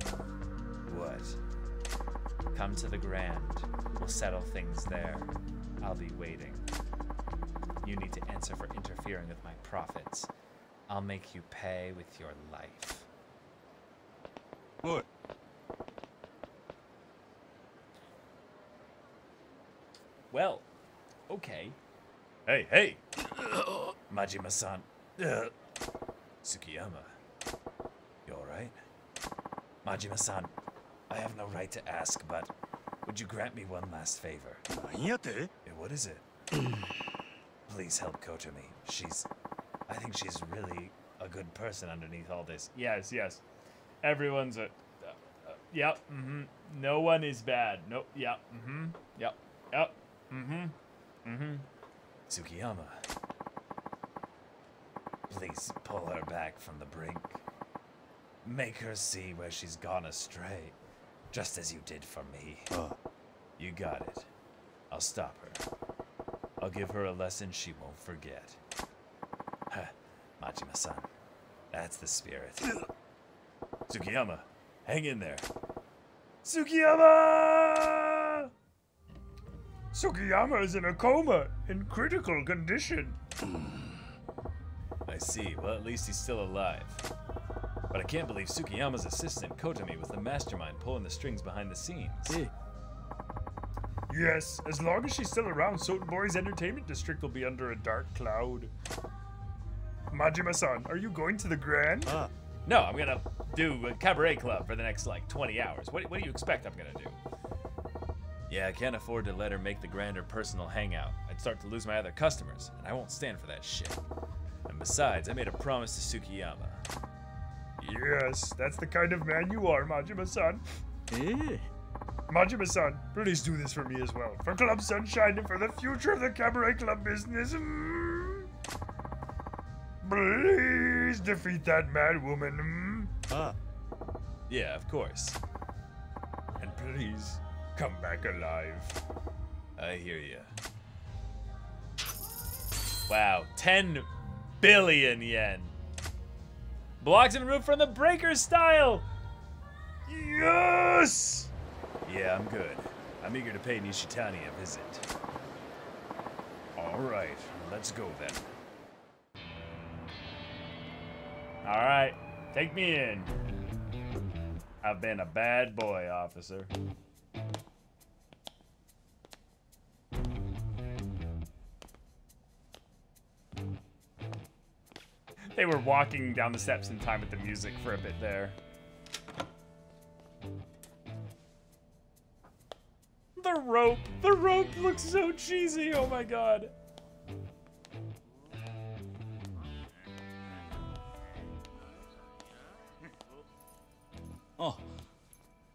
What? Come to the Grand. We'll settle things there. I'll be waiting. You need to answer for interfering with my profits. I'll make you pay with your life. What? Well, okay. Hey, hey! Majima-san. Uh, Tsukiyama. You alright? Majima-san, I have no right to ask, but would you grant me one last favor? Hey, what is it? Please help Kotomi. She's... I think she's really a good person underneath all this. Yes, yes. Everyone's a... Uh, uh, yep, mm-hmm. No one is bad. No, yep, mm-hmm. Yep, yep. Mm-hmm. Mm-hmm. Tsukiyama. Please pull her back from the brink. Make her see where she's gone astray. Just as you did for me. Uh. You got it. I'll stop her. I'll give her a lesson she won't forget. Huh. Majima-san. That's the spirit. Tsukiyama. Hang in there. Tsukiyama! Tsukiyama is in a coma, in critical condition. I see. Well, at least he's still alive. But I can't believe Tsukiyama's assistant, Kotomi, was the mastermind pulling the strings behind the scenes. Yes, as long as she's still around, Sotenbori's entertainment district will be under a dark cloud. Majima-san, are you going to the Grand? Huh. No, I'm gonna do a cabaret club for the next, like, twenty hours. What, what do you expect I'm gonna do? Yeah, I can't afford to let her make the grander personal hangout. I'd start to lose my other customers, and I won't stand for that shit. And besides, I made a promise to Tsukiyama. Yes, that's the kind of man you are, Majima-san. Eh? Majima-san, please do this for me as well. For Club Sunshine and for the future of the Cabaret Club business. Mm. Please defeat that mad woman. Mm. Ah. Yeah, of course. And please, come back alive. I hear ya. Wow, ten billion yen. Blocks and removed from the breaker style. Yes! Yeah, I'm good. I'm eager to pay Nishitani a visit. Alright, let's go then. Alright, take me in. I've been a bad boy, officer. They were walking down the steps in time with the music for a bit there. The rope! The rope looks so cheesy! Oh my god. Oh.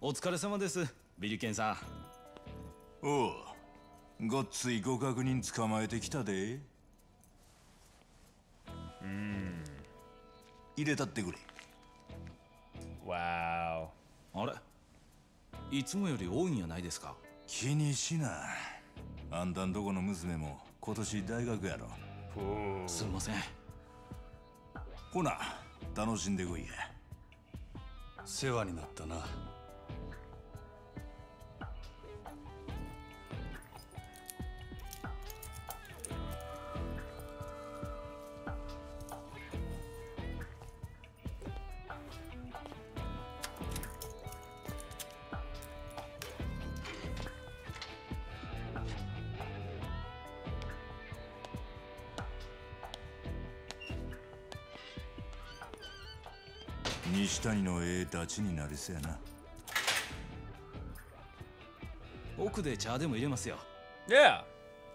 Otsukaresama desu, Biryuken-san. Oh. Gotsui gokaku nin tsukamaete kita de. Hmm. Iretatte kure. Wow. Are? Itsumo yori ooi in ya nai desu ka? 気にしな。あんたんとこの娘も今年大学やろ。すみません。ほな、楽しんでこいや。世話になったな。谷の絵たちになりそうやな。奥で茶でも入れますよ。Yeah,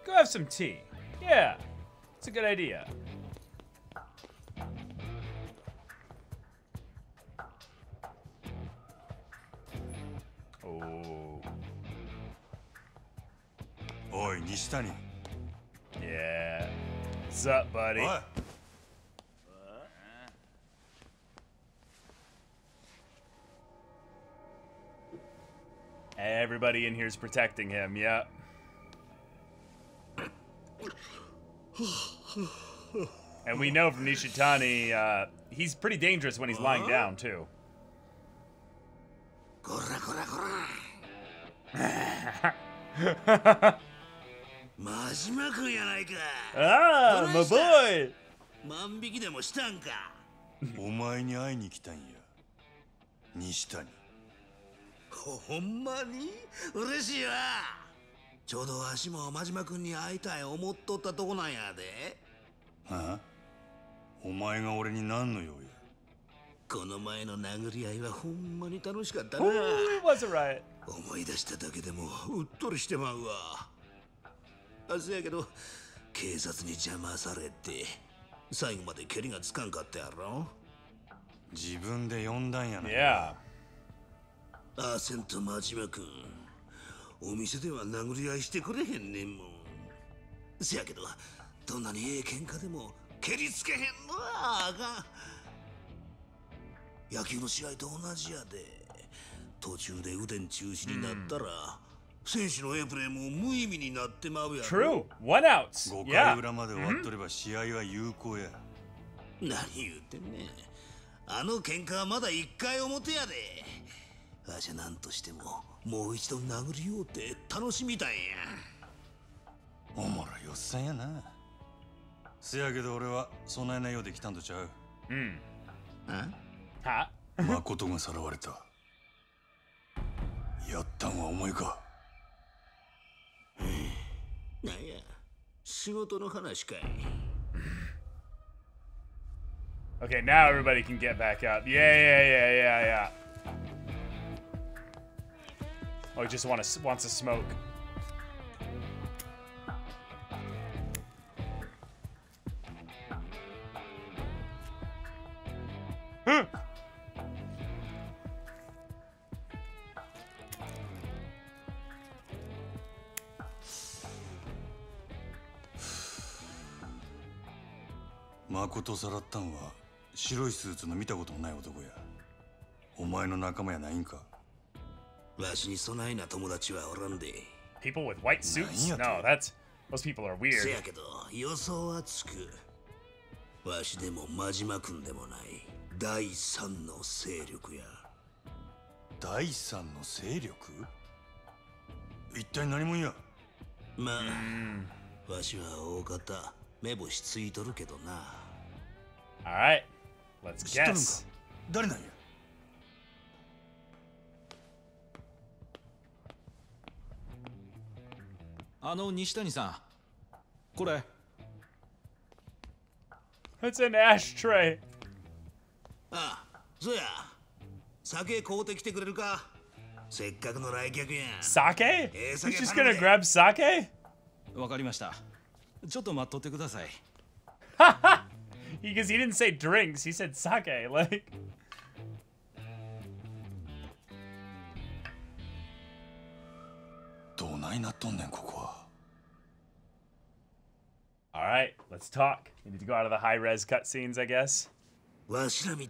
go have some tea. Yeah, it's a good idea. Oh. おい、西谷。Yeah. What's up, buddy? Everybody in here is protecting him, yeah. And we know from Nishitani, uh, he's pretty dangerous when he's lying down, too. Ah, my boy! Nishitani. ほんまに嬉しいわ。ちょうどわしも真島君に会いたい思っとったとこなんやで。ああ。お前が俺に何の用や。この前の殴り合いはほんまに楽しかったな。思い出しただけでもうっとりしてまうわ。あせやけど警察に邪魔されて最後まで蹴りがつかんかったやろ。自分で呼んだんやな。Yeah. あせんと真島君、お店では殴り合いしてくれへんねんもん。せやけど、どんなにええ喧嘩でも蹴りつけへんのはあかん。野球の試合と同じやで、途中で雨天中止になったら、選手のエプレーも無意味になってまうやろ。True. One out.ごかい裏まで終わっとれば試合は有効や。何言ってんね。あの喧嘩はまだいっかい表やで。 わしゃ何としてももう一度殴りようって楽しみたいや。おもろいおっさんやな。せやけど俺はそないなようで来たんとちゃう。うん。は？誠がさらわれた。やったんはお前か。なんや、仕事の話かい。Okay, now everybody can get back up. Yeah, yeah, yeah, yeah, yeah. Oh, he just want to, wants to smoke. 誠をさらったんは白いスーツの見たこともない男や。お前の仲間やないんか。わしにそないな友達はおらんで。People with white suits? No, that's those people are weird. せやけど予想はつく。わしでも真島君でもない第三の勢力や。第三の勢力？一体何者や。まあ、わしは大方目星ついとるけどな。Alright, let's guess. 誰なんや。あの西谷さん、これ。It's an ashtray. あ、そうや。酒買うてきてくれるか。せっかくの来客や。酒? He's just gonna grab sake? わかりました。ちょっと待っとってください。はは。Because he didn't say drinks, he said sake. Like. Alright, let's talk. We need to go out of the high res cutscenes, I guess. Mm-hmm.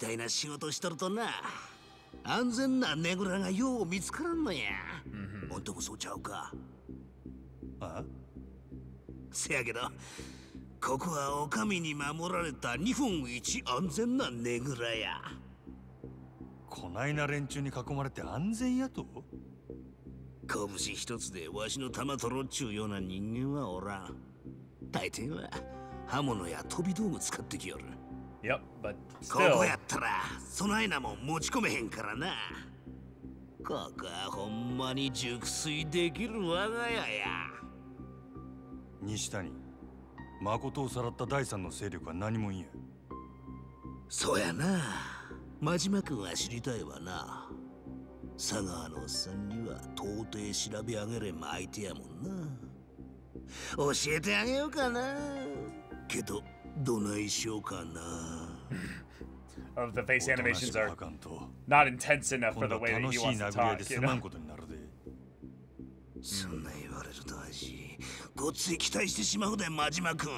ここはお上に守られた日本一安全なねぐらや。こないな連中に囲まれて安全やと。拳一つでわしの玉取ろっちゅうような人間はおらん。大抵は刃物や飛び道具使ってきよる。Yep, but still. ここやったらそないなもん持ち込めへんからな。ここはほんまに熟睡できる我が家や。西谷。誠をさらった第三の勢力は何も言え。そうやな。真島君は知りたいわな。佐川のおっさんには到底調べ上げれん相手やもんな。教えてあげようかな。けどどないしようかな。Of the face animations are not intense enough for the way that he wants to talk, you know? そんな言われると味ごっつい期待してしまうで真島君。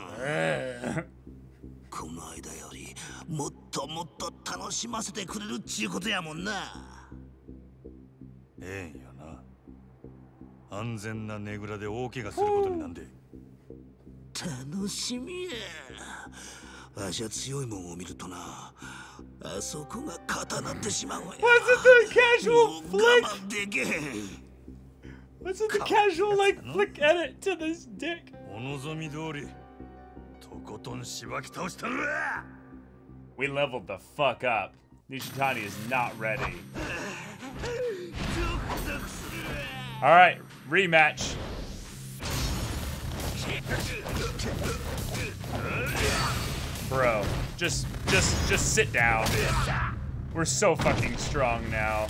この間よりもっともっと楽しませてくれるっちゅうことやもんな。ええんやな。安全なねぐらで大怪我することになんで。楽しみや。わしは強いもんを見るとな。あそこが肩なってしまうわ。我慢できへん。What's with the casual like flick edit to this dick? We leveled the fuck up. Nishitani is not ready. Alright, rematch. Bro, just just just sit down. We're so fucking strong now.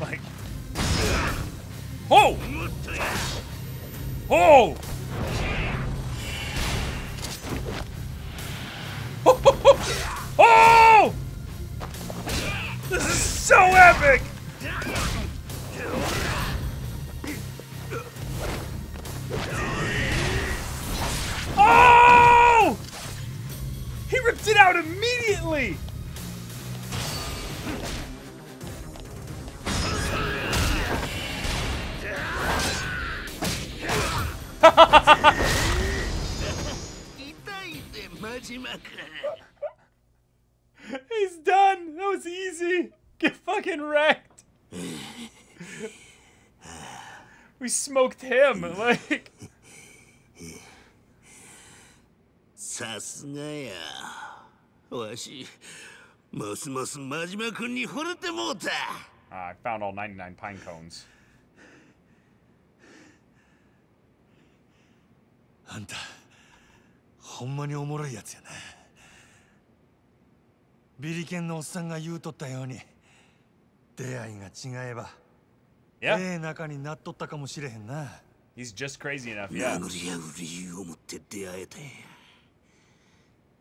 Like, oh, oh, oh, this is so epic. Oh! He ripped it out immediately! He's done! That was easy! Get fucking wrecked! We smoked him, like... さすがや。わし、ますます真島君に惚れてもうた。I found all ninety-nine pine cones. あんた、ほんまにおもろいやつやな。ビリケンのおっさんが言うとったように、出会いが違えば、ええ仲になっとったかもしれへんな。He's just crazy enough, yeah. 殴り合う理由を持って出会えた。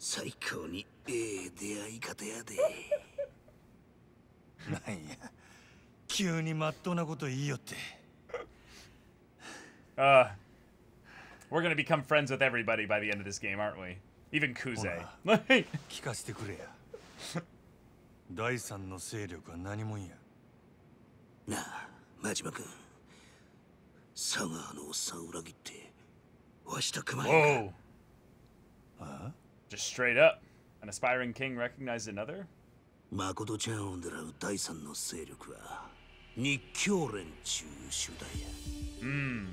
最高にええ出会い方やで。Uh, we're gonna become friends with everybody by the end of this game, aren't we? Even Kuze. Whoa. Huh? Just straight up. An aspiring king recognized another? Mmm,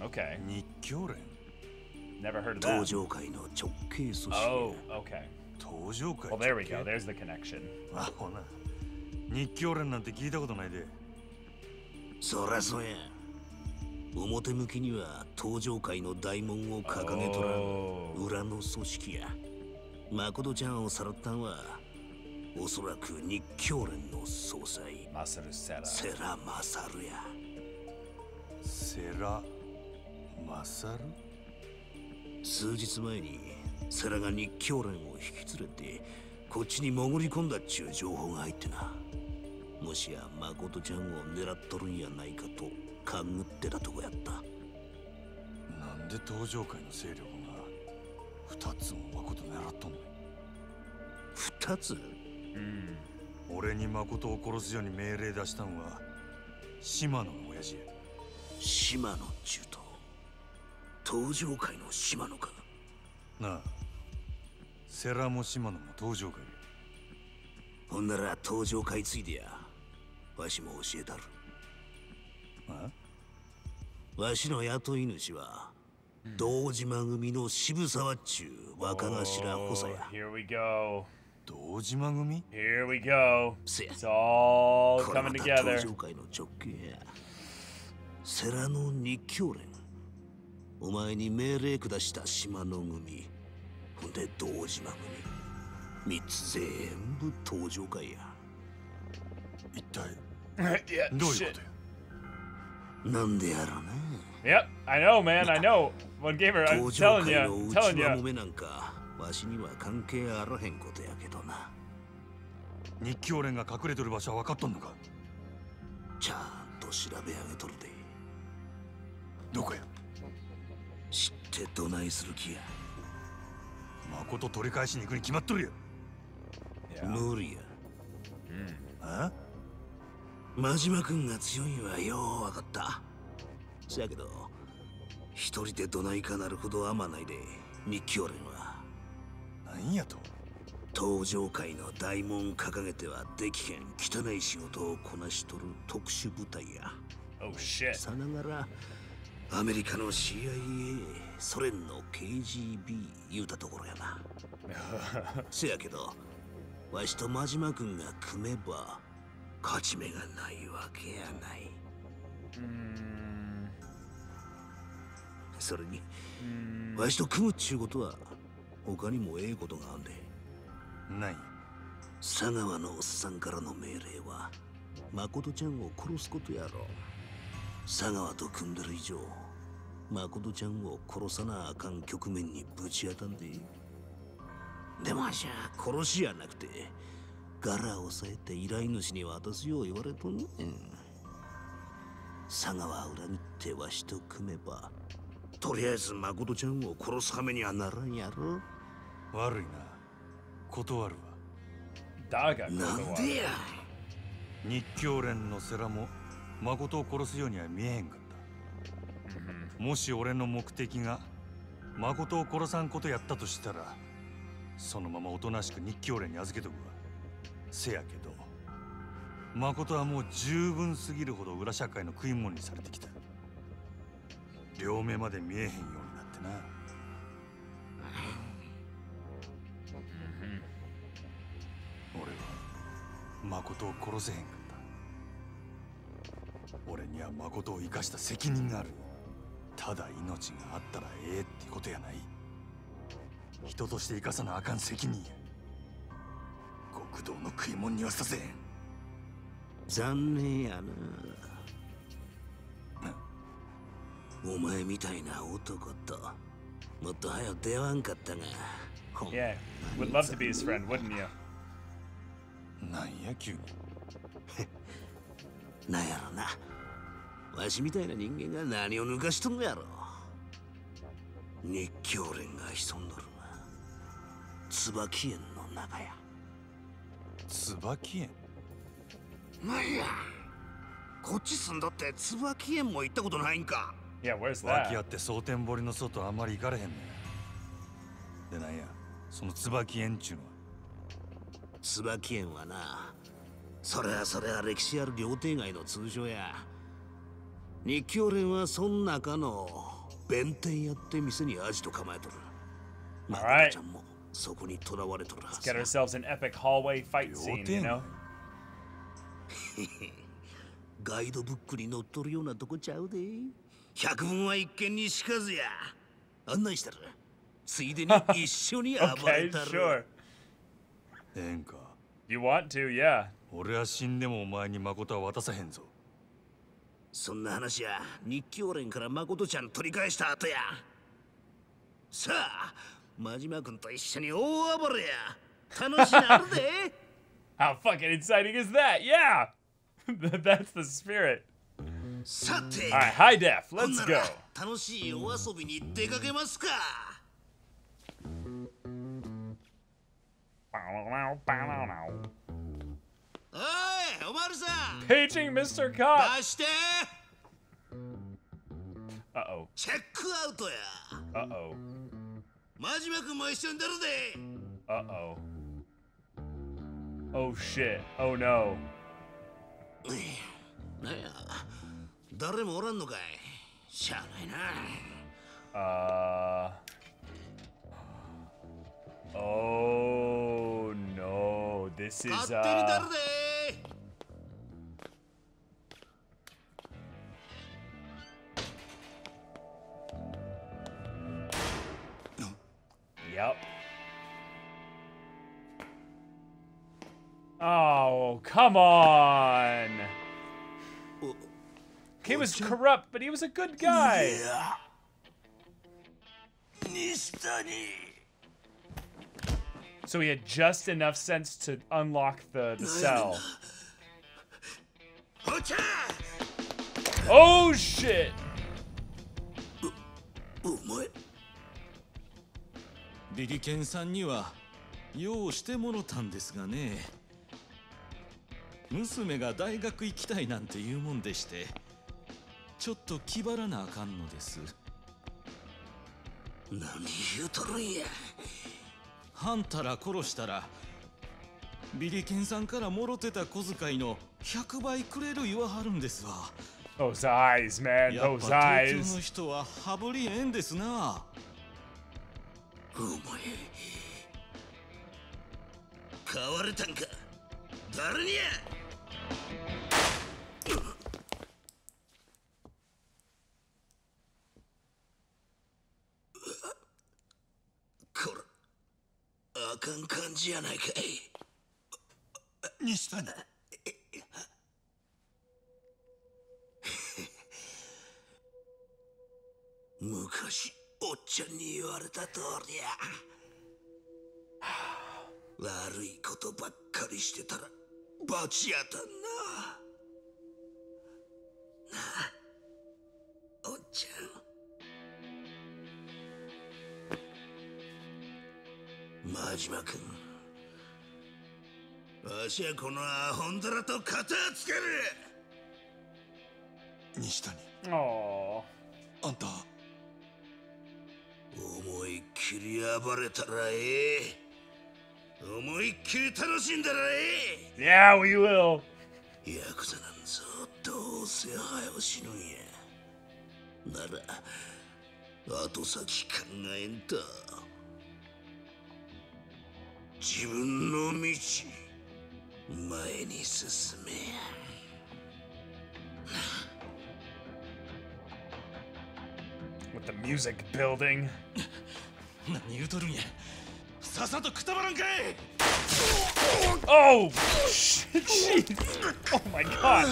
okay. Never heard of that. Oh, okay. Well, there we go. There's the connection. Oh. 数日前にセラが日狂連を引き連れてこっちに潜り込んだっちゅう情報が入ってな。もしや誠ちゃんを狙っとるんやないかとかぐってたとこやった。なんで東条会の勢力がふたつも誠狙っとんの？ふたつ？うん。俺に誠を殺すように命令出したんは島の親父や。島の中途 東条会の島野か。なあ。セラも島野も東条会。ほんなら東条会ついでや。わしも教えたる。あ？わしの雇い主は堂島組の渋沢中若頭補佐や。Here we go. 堂島組 ？Here we go. It's all coming together. 東条会の直系や。セラの二強連。 お前に命令下した島の組、ほんで堂島組、みっつ全部登場会や。一体どういうことや。なんでやろね。Yep, I know, man, I know. One gamer, I'm telling you, I'm telling you. 登場会の内輪もめなんか、わしには関係あらへんことやけどな。日教連が隠れとる場所は分かっとんのか。ちゃんと調べ上げとるで。どこや。 知ってどないする気や。誠取り返しに行くに決まっとるや。無理や。あ？真島君が強いんはよう分かった。せやけど一人でどないかなるほどあまないで日教連は。なんやと。東条会の大門掲げてはできへん汚い仕事をこなしとる特殊部隊や。Oh shit。さながら アメリカの シーアイエー、ソ連の ケージービー 言うたところやな。せやけど、わしと真島君が組めば勝ち目がないわけやない。それに、わしと組むっちゅうことは他にもええことがあんで。ない。佐川のおっさんからの命令は誠ちゃんを殺すことやろ。 佐川と組んでる以上、誠ちゃんを殺さなあかん局面にぶち当たんで。でもあしゃ殺しやなくて、柄を押さえて依頼主に渡すよう言われとんねん。佐川は裏に手わしと組めば、とりあえず誠ちゃんを殺すはめにはならんやろ。悪いな、断るわ。だがなんでや。日教連の世良も 誠を殺すようには見えへんかった。もし俺の目的が誠を殺さんことやったとしたら、そのままおとなしく日記俺に預けとくわ。せやけど誠はもう十分すぎるほど裏社会の食い物にされてきた。両目まで見えへんようになってな。俺は誠を殺せへんか。 俺には誠を生かした責任がある。ただ命があったらええってことやない。人として生かさなあかん責任や。極道の食い物にはさせん。残念やな。お前みたいな男ともっと早く出会わんかったが。Yeah, would love to be his friend, wouldn't you? なんや急に。なんやろな。わしみたいな人間が何を抜かしとんのやろ。熱狂連が潜んどるな。椿園の中や。椿園？なんや。こっち住んだって椿園も行ったことないんか。いや、where's that？ 脇あって蒼天堀の外あんまり行かれへんねん。でなんや、その椿園っちゅうのは。椿園はな、それはそれは歴史ある料亭街の通称や。日京連はそん中の弁天やって店にアジト構えとる。マコトちゃんもそこに囚われとるはず。Let's get ourselves an epic hallway fight scene, you know? ガイドブックに載っとるようなとこちゃうで。百聞は一見にしかずや。案内したら、ついでに一緒に暴れたる。ええんか。You want to, yeah. 俺は死んでもお前に誠は渡さへんぞ。そんな話や、日教連から誠ちゃん取り返した後や。さあ、真島君と一緒に大暴れや。楽しなるで。How fucking exciting is that? Yeah! That's the spirit. Alright, hi Def, let's go. Paging Mister Cop. Uh oh. Uh oh. Uh oh. Oh shit. Oh no. なんや、誰もおらんのかい。しゃあないな。ああ。Oh no, this is. 勝手にだるで。Yep. Oh, come on. He was corrupt, but he was a good guy. Yeah. So he had just enough sense to unlock the, the cell. Oh, shit. What? 娘が大学行きたいなんて言うもんでして、ちょっと気張らなあかんのです。何言うとるんや。ハンタラ殺したらビリケンさんからもろてた小遣いのひゃくばいくれる言わはるんですわ。 Those eyes, man, those eyes。 やっぱ東京の人は羽振りええんですな。お前買われたんか、誰にや。 これあかん感じやないかい。にしたな。昔おっちゃんに言われた通りや。悪いことばっかりしてたらバチ当たんな。なあ、おっちゃん。真島君、わしはこのアホンダラと片付ける。西谷。ああ。あんた。思いっきり暴れたらええ。 Yeah, we will. With the music building. ささとくたばらんかい。Oh shit! Oh my god!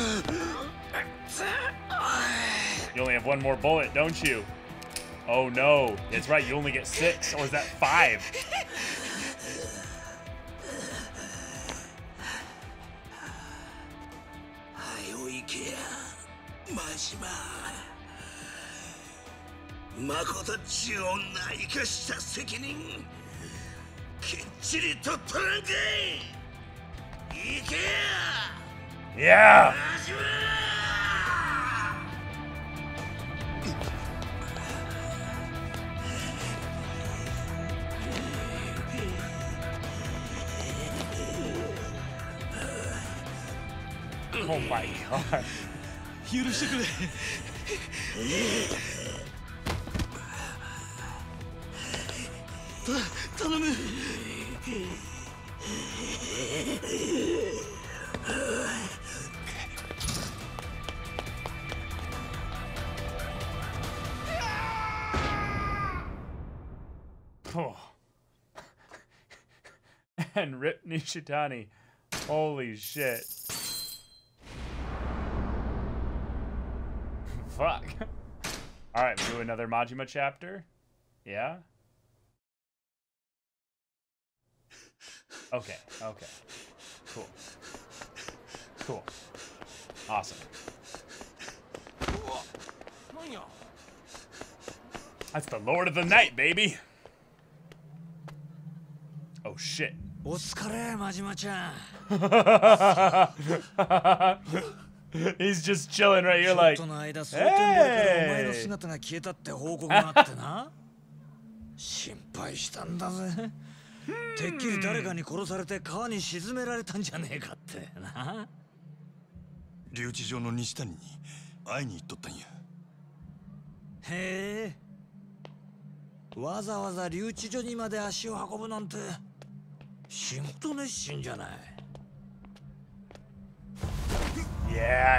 You only have one more bullet, don't you? Oh no! That's right. You only get six, or is that five? Majima. Makoto Jiを内化した責任きっちりと取らんかい。行けや。Yeah. Oh my god. Oh. And rip Nishitani. Holy shit. Fuck. All right, do another Majima chapter. Yeah. Okay. Okay. Cool. Cool. Awesome. That's the Lord of the Night, baby. Oh shit. Otsukare, Majima-chan. He's just chilling right here, like, hey. Yeah,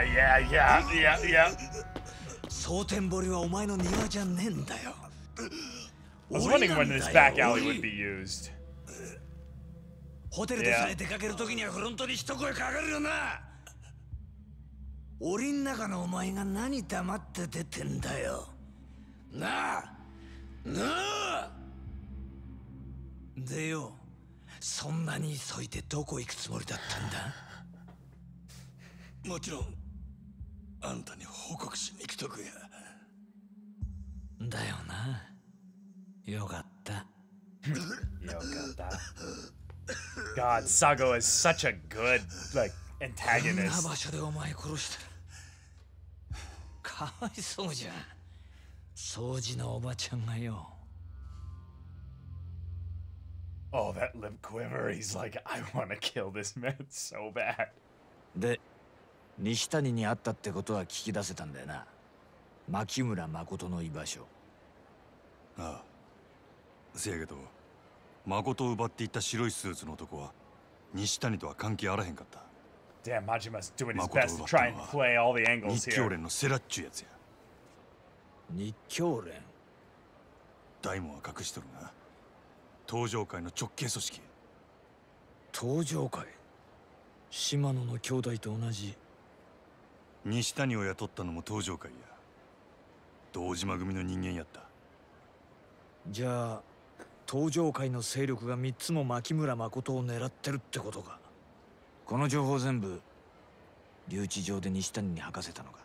yeah, yeah, yeah, yeah. Sotenbori wa omae no niwa jan nen da yo. I was wondering when this back alley would be used. Hotel de sare dekakeru toki ni wa fronto ni hitokoe kagaru yo na. Ori no naka no omae ga nani damatte deten da yo. Na. Na. De yo. Sonna ni isoide doko iku tsumori datta nda? もちろんあんたに報告しに行くとくや。だよな。よかった。よかった。God, Sago is such a good like antagonist. こんな場所でお前殺した。かわいそうじゃん。掃除のおばちゃんがよ。 Oh, that lip quiver. He's like, I want to kill this man so bad. で Nishitani ni atta tte koto wa kikidaseta nda yo na. Makimura Makoto no ibasho. Ah. Se ya kedo, Makoto o ubatte itta shiroi suuzu no otoko wa Nishitani to wa kanke arahen katta. Damn, Majima's doing his best to try and play all the angles here. Nikkyoren no sera tchuu yatsu ya. Nikkyoren? Daimon wa kakushitoru na. Toujoukai no chokké soshiki. Toujoukai? Shimano no kyoudai to onaji. Nishitani o yatotta no mo Toujoukai ya. Dojima gumi no ningen yatta. Jaa, Toujoukai no seiryoku ga mitsu mo Makimura Makoto o neratteru tte koto ka. Kono joubou zenbu ryuchi jou de Nishitani ni hakaseta no ka.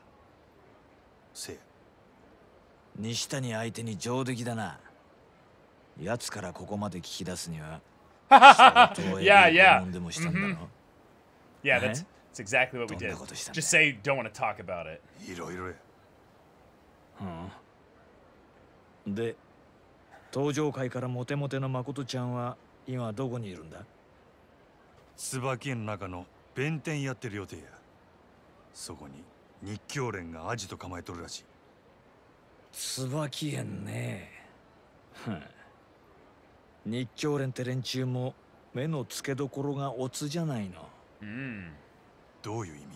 Sei. Nishitani aite ni joudeki da na. Yatsu kara koko made kikidasu ni wa. Yeah, yeah. Mm-hmm. Yeah, that's, that's exactly what we did. Just say you don't want to talk about it. Huh. De, Toujoukai kara motemote no Makoto-chan wa ima doko ni iru nda? Tsubaki no naka no benten yatteru yotei ya. Soko ni Nikkyoren ga aji to kamae toru rashii. Tsubaki-en ne. Nikkyoren te renchuu mo me no tsukedokoro ga otsu janai no. うん。どういう意味や。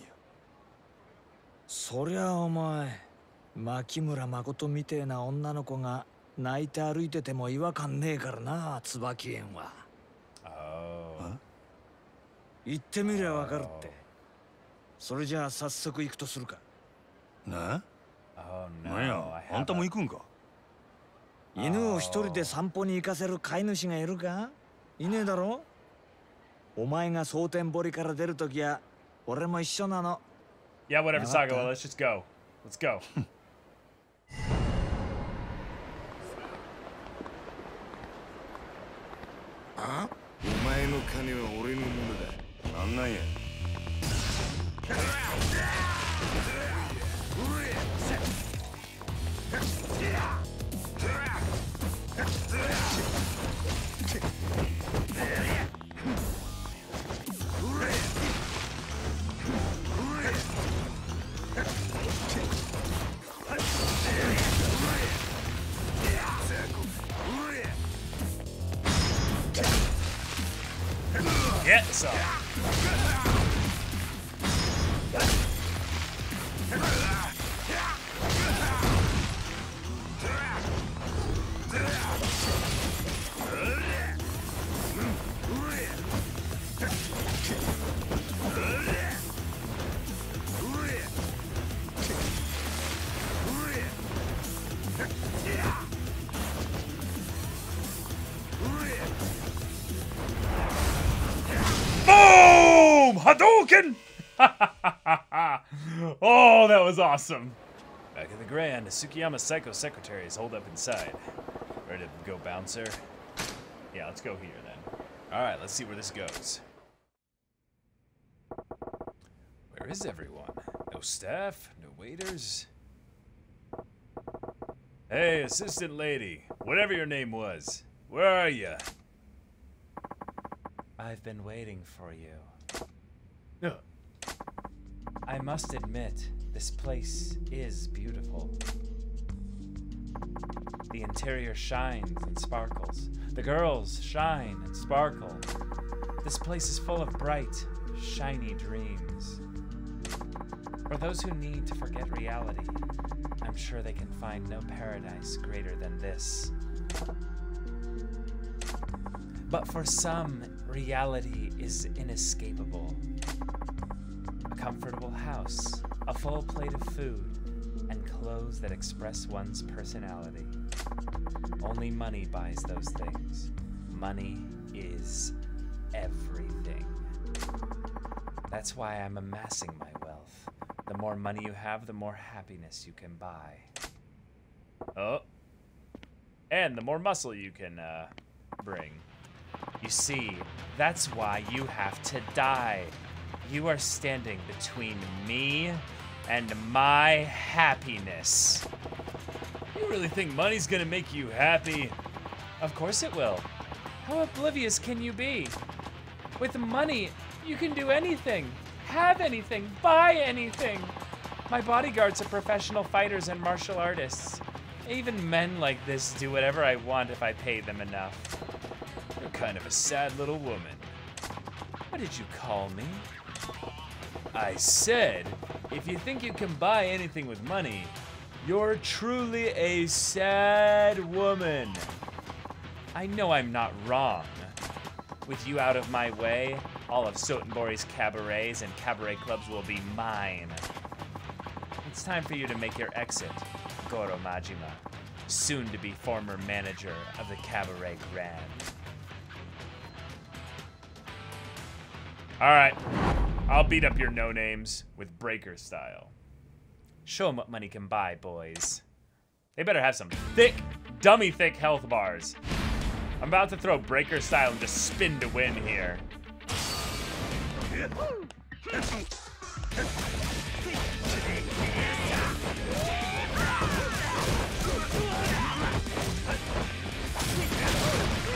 そりゃお前、牧村誠みてえな女の子が泣いて歩いてても違和感ねえからな、椿園は。ああ。行ってみりゃわかるって。それじゃあ早速行くとするか。なあ。なんや、あんたも行くんか。犬を一人で散歩に行かせる飼い主がいるか？いねえだろ。 Yeah, whatever, Sago. Let's just go. Let's go. Huh? Get some. Oh, that was awesome. Back at the Grand, Tsukiyama's psycho secretaries hold up inside. Ready to go, bouncer? Yeah, let's go here then. Alright, let's see where this goes. Where is everyone? No staff, no waiters. Hey, assistant lady, whatever your name was, where are you? I've been waiting for you. No. I must admit, this place is beautiful. The interior shines and sparkles. The girls shine and sparkle. This place is full of bright, shiny dreams. For those who need to forget reality, I'm sure they can find no paradise greater than this. But for some, reality is inescapable. A comfortable house, a full plate of food, and clothes that express one's personality. Only money buys those things. Money is everything. That's why I'm amassing my wealth. The more money you have, the more happiness you can buy. Oh. And the more muscle you can uh, bring. You see, that's why you have to die. You are standing between me and my happiness. You really think money's gonna make you happy? Of course it will. How oblivious can you be? With money, you can do anything, have anything, buy anything. My bodyguards are professional fighters and martial artists. Even men like this do whatever I want if I pay them enough. You're kind of a sad little woman. What did you call me? I said, if you think you can buy anything with money, you're truly a sad woman. I know I'm not wrong. With you out of my way, all of Sotenbori's cabarets and cabaret clubs will be mine. It's time for you to make your exit, Goro Majima, soon to be former manager of the Cabaret Grand. All right. I'll beat up your no-names with breaker style. Show them what money can buy, boys. They better have some thick, dummy thick health bars. I'm about to throw breaker style and just spin to win here.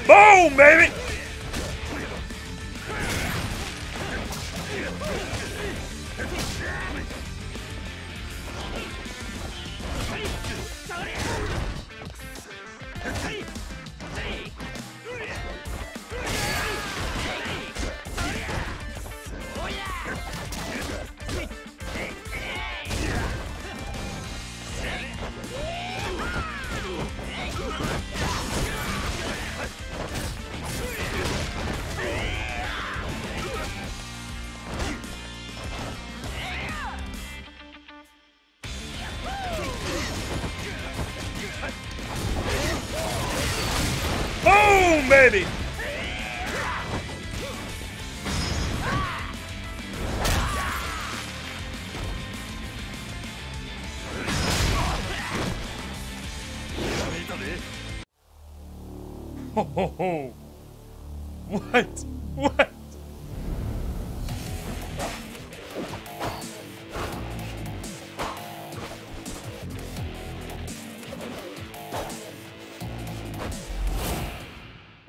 Boom, baby! Baby! ho ho! What? What?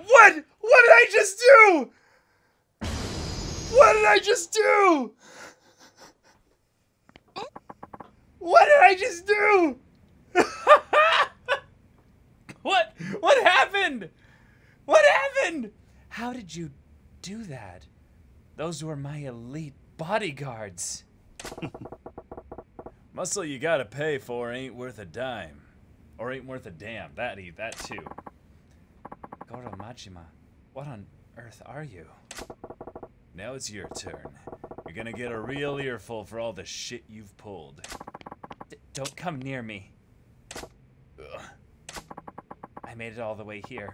What? What did I just do? What did I just do? What did I just do? What? What happened? What happened? How did you do that? Those were my elite bodyguards. Muscle you gotta pay for ain't worth a dime. Or ain't worth a damn. That eat, that too. Goro Majima, what on earth are you? Now it's your turn. You're gonna get a real earful for all the shit you've pulled. D- don't come near me. Ugh. I made it all the way here.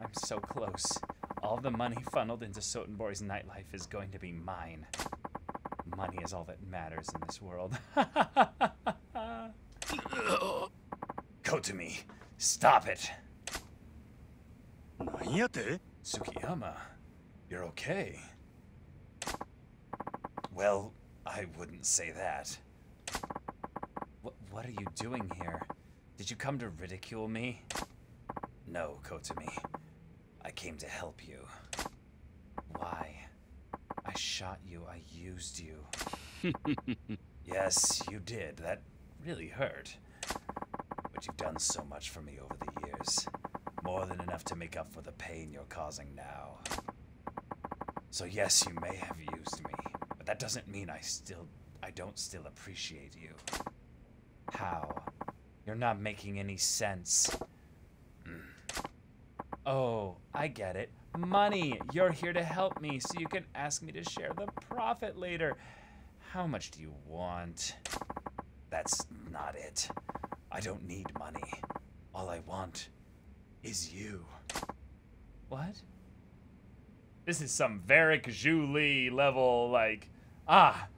I'm so close. All the money funneled into Sotenbori's nightlife is going to be mine. Money is all that matters in this world. Kotomi, stop it! Tsukiyama, you're okay. Well, I wouldn't say that. What, what are you doing here? Did you come to ridicule me? No, Kotomi. I came to help you. Why? I shot you, I used you. Yes, you did. That really hurt. But you've done so much for me over the years. More than enough to make up for the pain you're causing now. So yes, you may have used me, but that doesn't mean I still... I don't still appreciate you. How? You're not making any sense. Mm. Oh, I get it. Money! You're here to help me, so you can ask me to share the profit later. How much do you want? That's not it. I don't need money. All I want is you. What? This is some Varick Julie level, like, ah,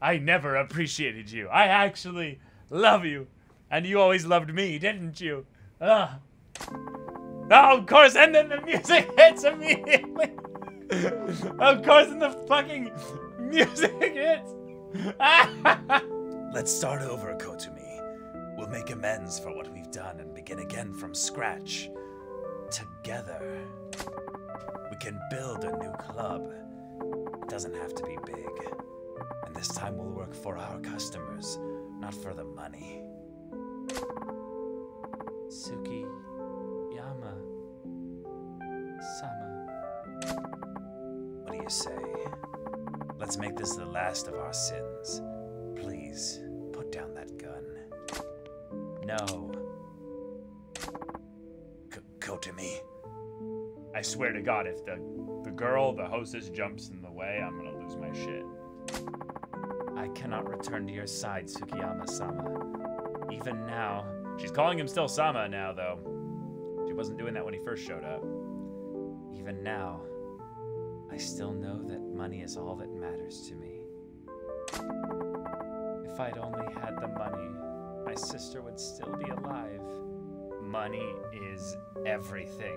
I never appreciated you. I actually love you. And you always loved me, didn't you? Ah. Oh, of course, and then the music hits immediately. Of course, and the fucking music hits. Let's start over, Kotomi. We'll make amends for what we've done and begin again from scratch. Together. We can build a new club. It doesn't have to be big. And this time we'll work for our customers, not for the money. Tsukiyama Sama. What do you say? Let's make this the last of our sins. Please, put down that gun. No. Kotomi. I swear to God, if the, the girl, the hostess, jumps in the way, I'm gonna lose my shit. I cannot return to your side, Tsukiyama-sama. Even now. She's calling him still Sama now, though. She wasn't doing that when he first showed up. Even now, I still know that money is all that matters to me. If I'd only had the money, my sister would still be alive. Money is everything.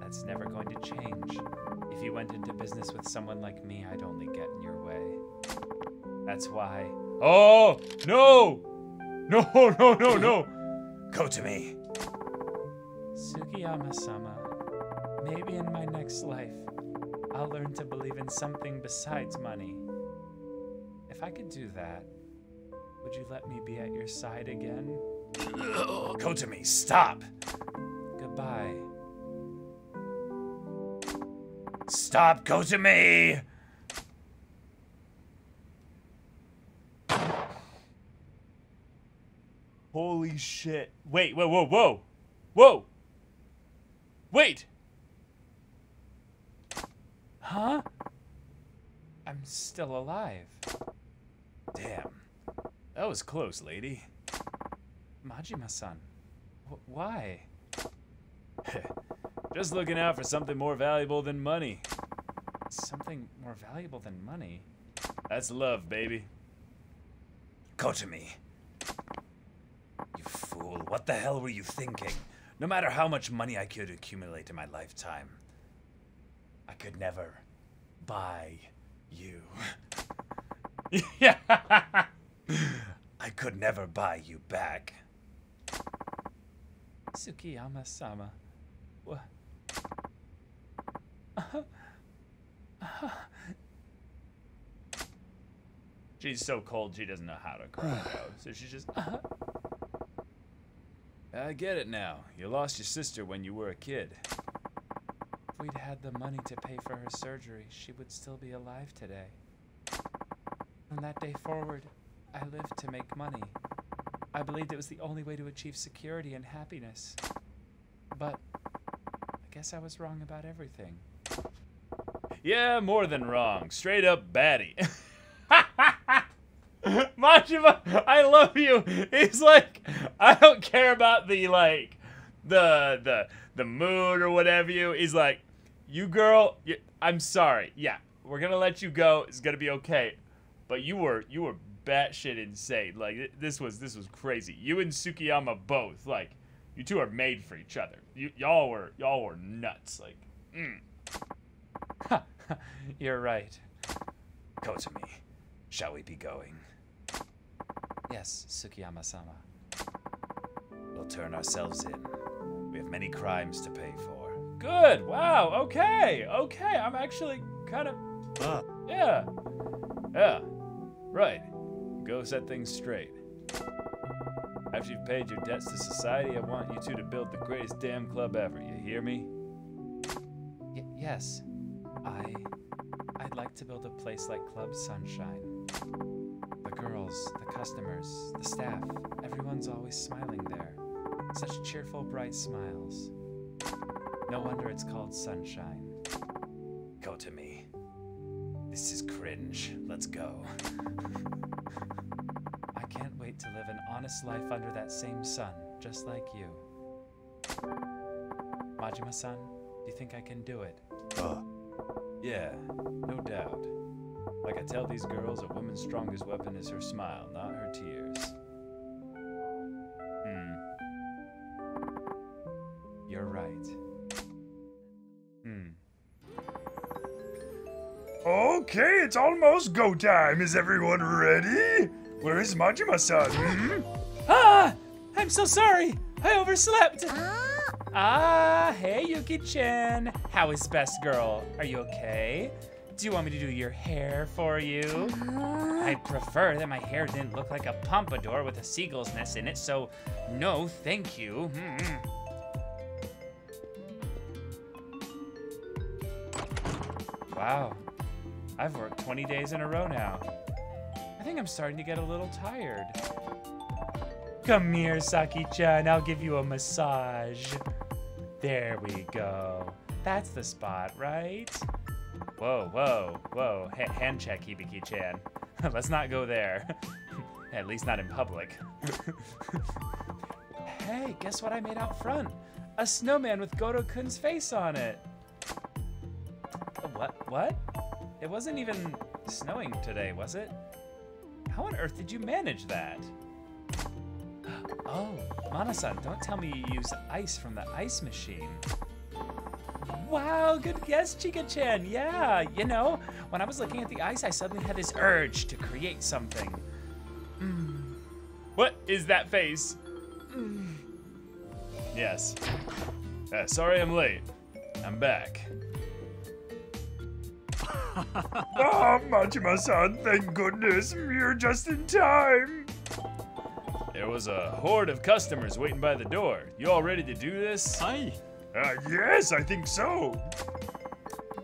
That's never going to change. If you went into business with someone like me, I'd only get in your way. That's why. Oh, no! No, no, no, no! Kotomi! Tsukiyama-sama, maybe in my next life, I'll learn to believe in something besides money. If I could do that, would you let me be at your side again? Kotomi, stop! Goodbye. Stop, Kotomi! Holy shit. Wait, whoa, whoa, whoa! Whoa! Wait! Huh? I'm still alive. Damn. That was close, lady. Majima-san, wh- why? Just looking out for something more valuable than money. Something more valuable than money? That's love, baby. Kotomi. What the hell were you thinking? No matter how much money I could accumulate in my lifetime, I could never buy you. Yeah. I could never buy you back. Tsukiyama-sama. What? Uh-huh. Uh-huh. She's so cold she doesn't know how to cry, though. So she's just... Uh-huh. I get it now. You lost your sister when you were a kid. If we'd had the money to pay for her surgery, she would still be alive today. From that day forward, I lived to make money. I believed it was the only way to achieve security and happiness. But I guess I was wrong about everything. Yeah, more than wrong. Straight up baddie. Majima, I love you. He's like, I don't care about the like, the the the mood or whatever you. He's like, you girl, you, I'm sorry. Yeah, we're gonna let you go. It's gonna be okay. But you were you were batshit insane. Like this was this was crazy. You and Tsukiyama both. Like, you two are made for each other. You y'all were y'all were nuts. Like, mm. You're right. Kotomi, shall we be going? Yes, Tsukiyama-sama. We'll turn ourselves in. We have many crimes to pay for. Good. Wow. Okay. Okay. I'm actually kind of. Uh. Yeah. Yeah. Right. Go set things straight. After you've paid your debts to society, I want you two to build the greatest damn club ever. You hear me? Y yes. I. I'd like to build a place like Club Sunshine. The girls, the customers, the staff, everyone's always smiling there. Such cheerful, bright smiles. No wonder it's called Sunshine. Kotomi, this is cringe. Let's go. I can't wait to live an honest life under that same sun, just like you. Majima-san, do you think I can do it? Uh. Yeah, no doubt. Like I tell these girls, a woman's strongest weapon is her smile, not her tears. Hmm. You're right. Hmm. Okay, it's almost go time. Is everyone ready? Where is Majima-san? Hmm? Ah! I'm so sorry! I overslept! Ah, hey Yuki-chan. How is best girl? Are you okay? Do you want me to do your hair for you? I prefer that my hair didn't look like a pompadour with a seagull's nest in it, so no thank you. Mm-hmm. Wow, I've worked twenty days in a row now. I think I'm starting to get a little tired. Come here, Saki-chan, I'll give you a massage. There we go. That's the spot, right? Whoa, whoa, whoa. H hand check, Hibiki-chan. Let's not go there. At least not in public. Hey, guess what I made out front? A snowman with Goto-kun's face on it. What? What? It wasn't even snowing today, was it? How on earth did you manage that? Oh, Mana-san, don't tell me you used ice from the ice machine. Wow, good guess, Chika-chan. Yeah, you know, when I was looking at the ice, I suddenly had this urge to create something. Mm. What is that face? Mm. Yes. Uh, sorry I'm late. I'm back. Ah, Majima-san, thank goodness. You're just in time. There was a horde of customers waiting by the door. You all ready to do this? Aye. Uh, yes, I think so.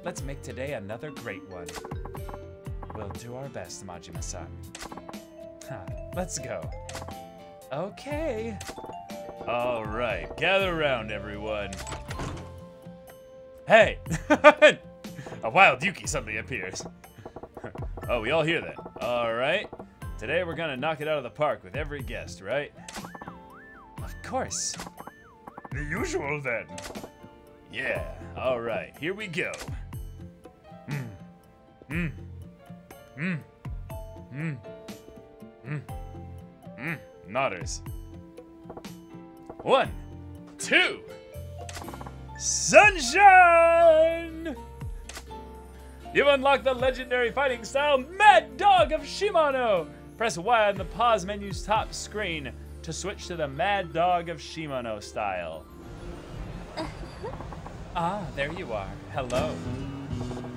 Let's make today another great one. We'll do our best, Majima-san. Huh, let's go. Okay. All right, gather around, everyone. Hey! A wild Yuki suddenly appears. Oh, we all hear that. All right. Today we're gonna knock it out of the park with every guest, right? Of course. The usual, then. Yeah, all right, here we go. Mm. Mm. Mm. Mm. Mm. Mm. Nodders. One, two, Sunshine! You've unlocked the legendary fighting style Mad Dog of Shimano! Press Y on the pause menu's top screen to switch to the Mad Dog of Shimano style. Ah, there you are. Hello. You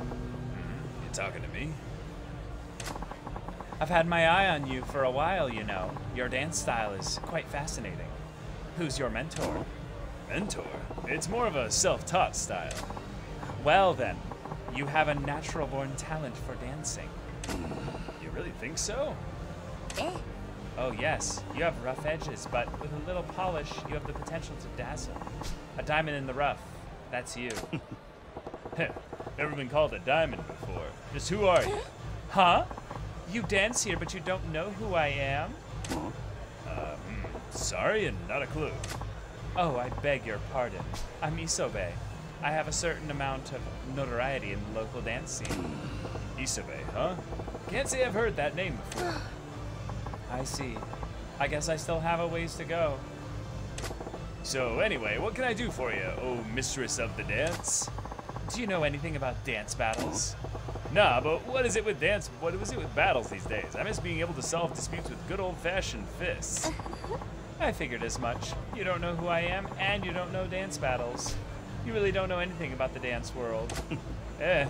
talking to me? I've had my eye on you for a while, you know. Your dance style is quite fascinating. Who's your mentor? Mentor? It's more of a self-taught style. Well then, you have a natural-born talent for dancing. You really think so? Eh? Oh yes, you have rough edges, but with a little polish, you have the potential to dazzle. A diamond in the rough, that's you. Heh, never been called a diamond before. Just who are you? Huh? You dance here, but you don't know who I am? Um, sorry and not a clue. Oh, I beg your pardon. I'm Isobe. I have a certain amount of notoriety in the local dance scene. Isobe, huh? Can't say I've heard that name before. I see. I guess I still have a ways to go. So anyway, what can I do for you, oh mistress of the dance? Do you know anything about dance battles? Nah, but what is it with dance? What was it with battles these days? I miss being able to solve disputes with good old-fashioned fists. I figured as much. You don't know who I am, and you don't know dance battles. You really don't know anything about the dance world. Eh,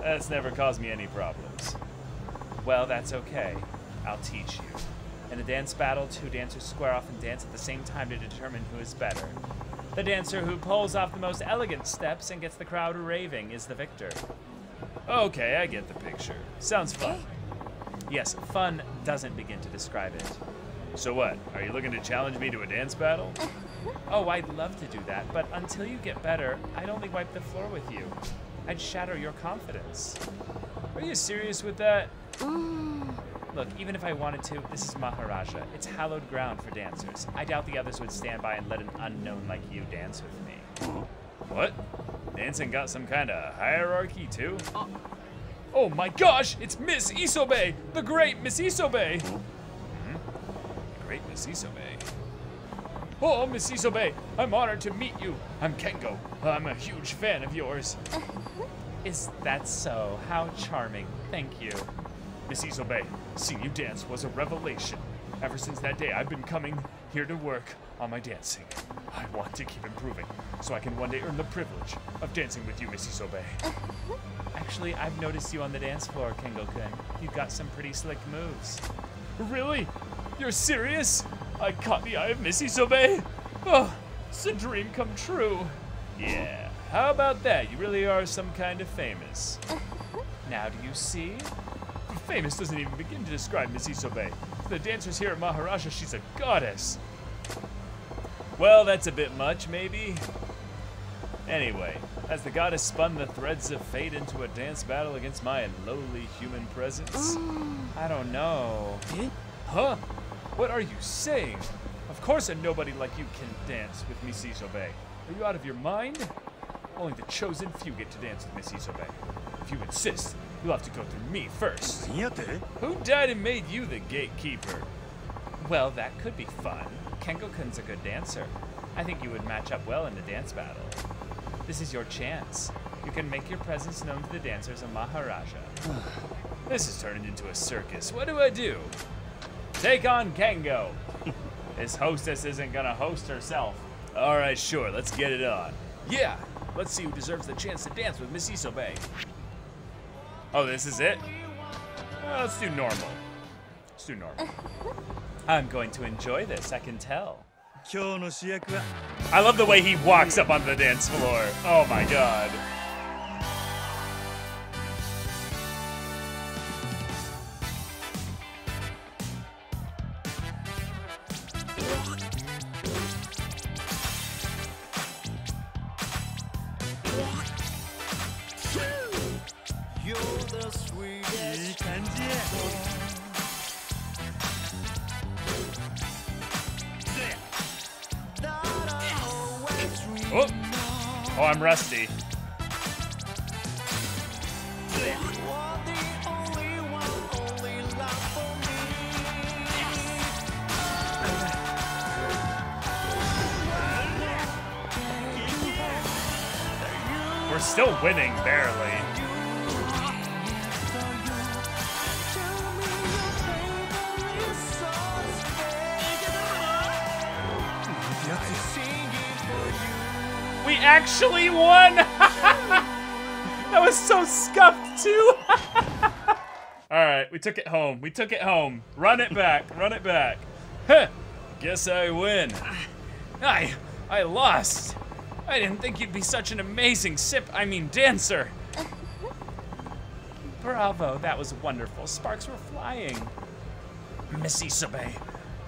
that's never caused me any problems. Well, that's okay. I'll teach you. In a dance battle, two dancers square off and dance at the same time to determine who is better. The dancer who pulls off the most elegant steps and gets the crowd raving is the victor. Okay, I get the picture. Sounds fun. Yes, fun doesn't begin to describe it. So what? Are you looking to challenge me to a dance battle? Oh, I'd love to do that, but until you get better, I'd only wipe the floor with you. I'd shatter your confidence. Are you serious with that? Look, even if I wanted to, this is Maharaja. It's hallowed ground for dancers. I doubt the others would stand by and let an unknown like you dance with me. What? Dancing got some kind of hierarchy, too? Uh, oh my gosh, it's Miss Isobe! The great Miss Isobe! Hmm? The great Miss Isobe. Oh, Miss Isobe, I'm honored to meet you. I'm Kengo. I'm a huge fan of yours. Is that so? How charming. Thank you. Miss Isobe, seeing you dance was a revelation. Ever since that day, I've been coming here to work on my dancing. I want to keep improving, so I can one day earn the privilege of dancing with you, Miss Isobe. Actually, I've noticed you on the dance floor, Kengo-kun. You've got some pretty slick moves. Really? You're serious? I caught the eye of Miss Isobe? Oh, it's a dream come true. Yeah, how about that? You really are some kind of famous. Now, do you see? Famous doesn't even begin to describe Miss Isobe. The dancers here at Maharaja, she's a goddess. Well, that's a bit much, maybe? Anyway, has the goddess spun the threads of fate into a dance battle against my lowly human presence? I don't know. Huh? What are you saying? Of course a nobody like you can dance with Miss Isobe. Are you out of your mind? Only the chosen few get to dance with Miss Isobe. If you insist, you'll have to go through me first. Who died and made you the gatekeeper? Well, that could be fun. Kengo-kun's a good dancer. I think you would match up well in the dance battle. This is your chance. You can make your presence known to the dancers of Maharaja. This is turning into a circus. What do I do? Take on Kengo. His hostess isn't gonna host herself. All right, sure, let's get it on. Yeah, let's see who deserves the chance to dance with Miss Isobe. Oh, this is it? Uh, let's do normal. Let's do normal. I'm going to enjoy this, I can tell. I love the way he walks up onto the dance floor. Oh my god. Rusty. We're still winning, barely. We actually won! That was so scuffed, too! Alright, we took it home. We took it home. Run it back. Run it back. Huh. Guess I win. I... I lost. I didn't think you'd be such an amazing sip, I mean dancer. Bravo, that was wonderful. Sparks were flying. Miss Isobe,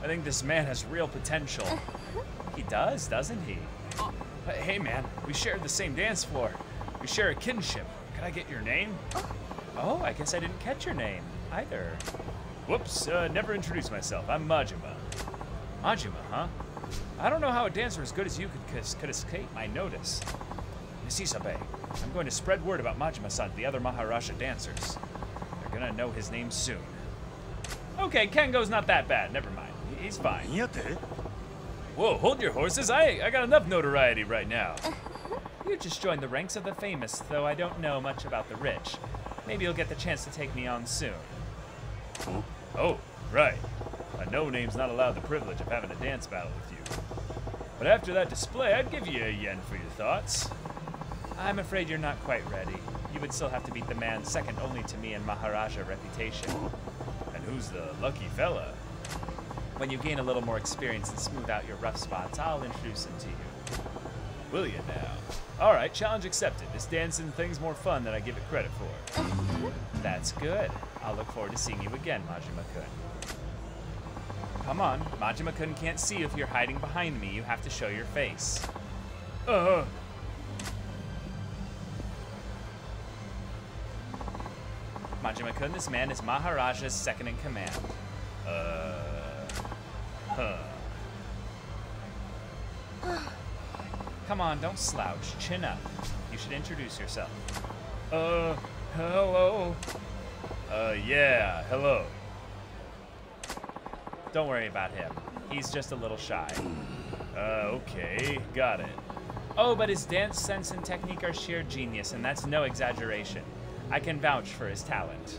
I think this man has real potential. He does, doesn't he? But hey man, we share the same dance floor. We share a kinship. Can I get your name? Oh, I guess I didn't catch your name either. Whoops, uh, never introduced myself. I'm Majima. Majima, huh? I don't know how a dancer as good as you could, could escape my notice. Miss Isobe, I'm going to spread word about Majima-san to the other Maharaja dancers. They're gonna know his name soon. Okay, Kengo's not that bad. Never mind. He's fine. Whoa, hold your horses. I, I got enough notoriety right now. You just joined the ranks of the famous, though I don't know much about the rich. Maybe you'll get the chance to take me on soon. Ooh. Oh, right. A no-name's not allowed the privilege of having a dance battle with you. But after that display, I'd give you a yen for your thoughts. I'm afraid you're not quite ready. You would still have to beat the man second only to me in Maharaja reputation. And who's the lucky fella? When you gain a little more experience and smooth out your rough spots, I'll introduce him to you. Will you now? Alright, challenge accepted. This dancing thing's more fun than I give it credit for. That's good. I'll look forward to seeing you again, Majima-kun. Come on, Majima-kun can't see if you're hiding behind me. You have to show your face. Uh. Majima-kun, this man is Maharaja's second in command. Uh. Huh. Come on, don't slouch. Chin up. You should introduce yourself. Uh, hello. Uh, yeah, hello. Don't worry about him. He's just a little shy. Uh, okay. Got it. Oh, but his dance sense and technique are sheer genius, and that's no exaggeration. I can vouch for his talent.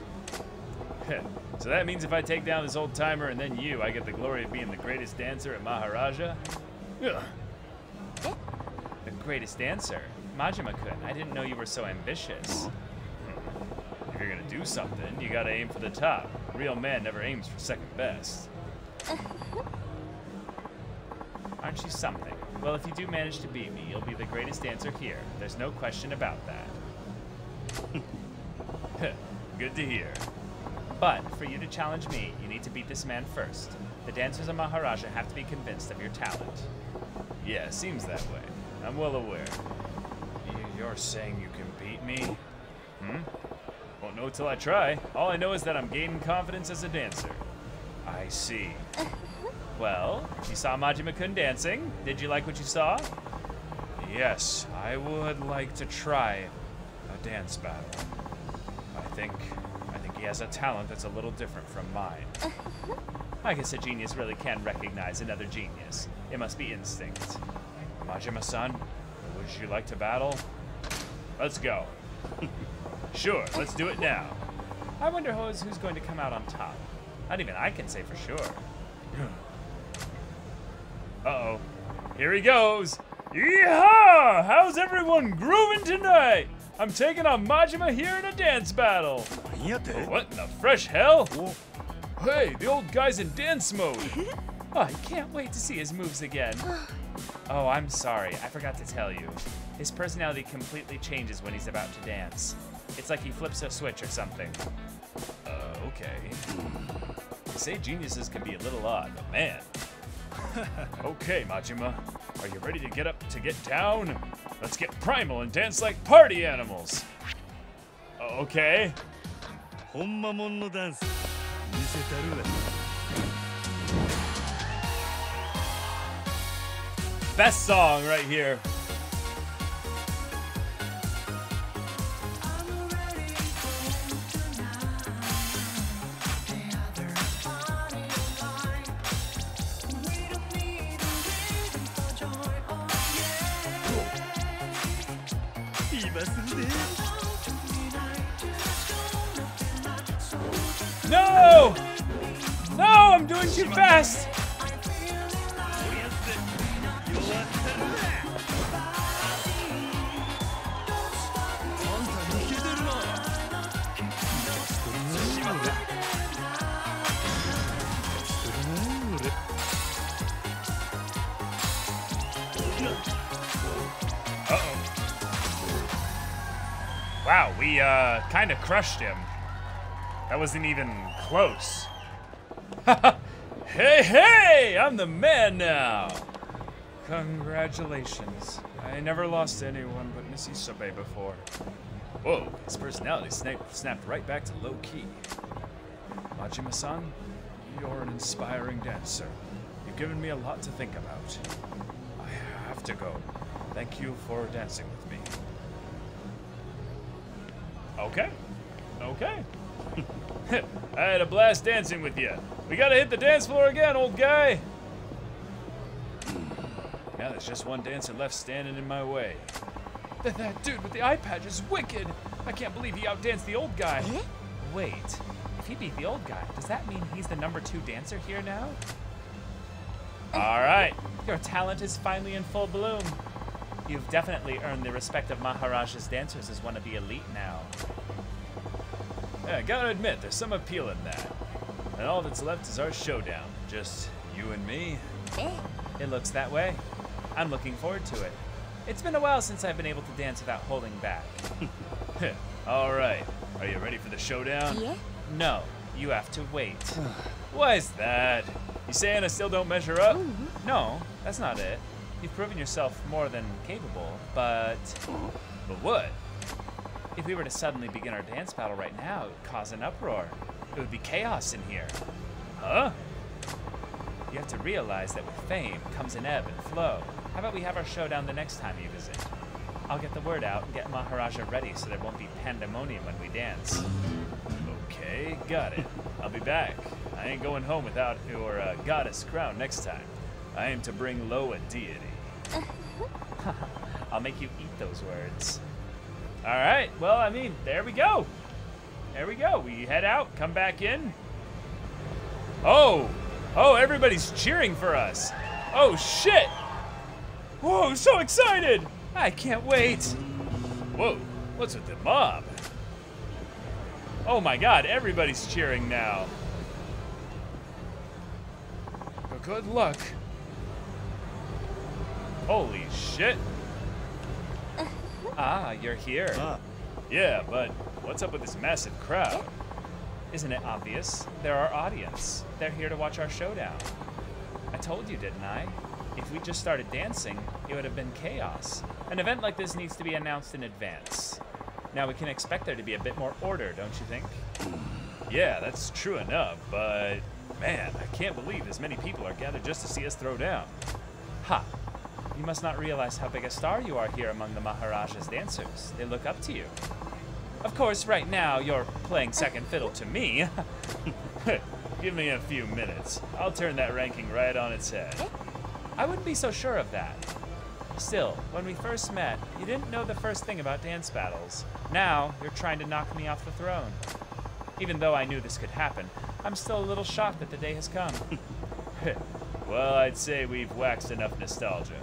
So that means if I take down this old timer and then you, I get the glory of being the greatest dancer at Maharaja? Ugh. The greatest dancer? Majima-kun, I didn't know you were so ambitious. If you're gonna do something, you gotta aim for the top. A real man never aims for second best. Aren't you something? Well, if you do manage to beat me, you'll be the greatest dancer here. There's no question about that. Good to hear. But for you to challenge me, you need to beat this man first. The dancers of Maharaja have to be convinced of your talent. Yeah, seems that way. I'm well aware. You're saying you can beat me? Hmm? Won't know till I try. All I know is that I'm gaining confidence as a dancer. I see. Well, you saw Majima-kun dancing. Did you like what you saw? Yes, I would like to try a dance battle. I think, I think he has a talent that's a little different from mine. I guess a genius really can recognize another genius. It must be instinct. Majima-san, would you like to battle? Let's go. Sure, let's do it now. I wonder who's, who's going to come out on top. Not even I can say for sure. Uh-oh. Here he goes. Yeehaw! How's everyone grooving tonight? I'm taking on Majima here in a dance battle. What in the fresh hell? Hey, the old guy's in dance mode. Oh, I can't wait to see his moves again. Oh, I'm sorry. I forgot to tell you. His personality completely changes when he's about to dance. It's like he flips a switch or something. Uh, okay. They say geniuses can be a little odd, but man. Okay, Majima. Are you ready to get up to get down? Let's get primal and dance like party animals. Okay. Honmamon no dance. Best song right here. No! No, I'm doing too fast! Wow, we uh, kind of crushed him. That wasn't even close. Hey, hey! I'm the man now! Congratulations. I never lost to anyone but Miss Isobe before. Whoa, his personality snapped, snapped right back to low-key. Majima-san, you're an inspiring dancer. You've given me a lot to think about. I have to go. Thank you for dancing with me. Okay. Okay. I had a blast dancing with you. We gotta hit the dance floor again, old guy. Now there's just one dancer left standing in my way. That, that dude with the eye patch is wicked. I can't believe he outdanced the old guy. Huh? Wait, if he beat the old guy, does that mean he's the number two dancer here now? All right. Your talent is finally in full bloom. You've definitely earned the respect of Maharaja's dancers as one of the elite now. Yeah, I gotta admit, there's some appeal in that. And all that's left is our showdown. Just you and me. It looks that way. I'm looking forward to it. It's been a while since I've been able to dance without holding back. All right. Are you ready for the showdown? Yeah. No, you have to wait. Why is that? You saying I still don't measure up? Mm-hmm. No, that's not it. You've proven yourself more than capable, but... But what? If we were to suddenly begin our dance battle right now, it would cause an uproar. It would be chaos in here. Huh? You have to realize that with fame comes an ebb and flow. How about we have our showdown the next time you visit? I'll get the word out and get Maharaja ready so there won't be pandemonium when we dance. Okay, got it. I'll be back. I ain't going home without your uh, goddess crown next time. I aim to bring low a deity. I'll make you eat those words. All right, well, I mean, there we go. There we go. We head out, come back in. Oh, oh, everybody's cheering for us. Oh, shit. Whoa, so excited. I can't wait. Whoa, what's with the mob? Oh, my God, everybody's cheering now. But good luck. Holy shit. Ah, you're here. Huh. Yeah, but what's up with this massive crowd? Isn't it obvious? They're our audience. They're here to watch our showdown. I told you, didn't I? If we just started dancing, it would have been chaos. An event like this needs to be announced in advance. Now we can expect there to be a bit more order, don't you think? Yeah, that's true enough, but man, I can't believe as many people are gathered just to see us throw down. Ha! You must not realize how big a star you are here among the Maharaja's dancers. They look up to you. Of course, right now, you're playing second fiddle to me. Give me a few minutes. I'll turn that ranking right on its head. I wouldn't be so sure of that. Still, when we first met, you didn't know the first thing about dance battles. Now, you're trying to knock me off the throne. Even though I knew this could happen, I'm still a little shocked that the day has come. Well, I'd say we've waxed enough nostalgia.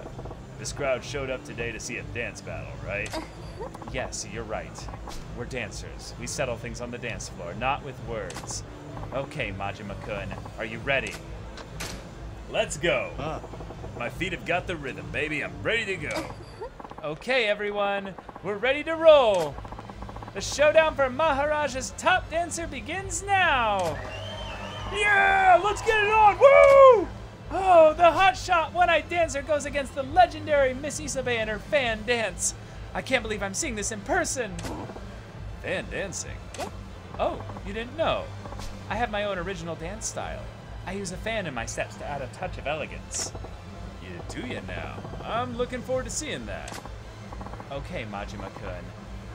This crowd showed up today to see a dance battle, right? Yes, you're right. We're dancers. We settle things on the dance floor, not with words. Okay, Majima-kun, are you ready? Let's go. Huh. My feet have got the rhythm, baby. I'm ready to go. Okay, everyone. We're ready to roll. The showdown for Maharaja's top dancer begins now. Yeah, let's get it on. Woo! Oh, the hotshot one-eyed dancer goes against the legendary Miss Isobe and her fan dance. I can't believe I'm seeing this in person. Fan dancing? Oh, you didn't know. I have my own original dance style. I use a fan in my steps to add a touch of elegance. You do ya now? I'm looking forward to seeing that. Okay, Majima-kun,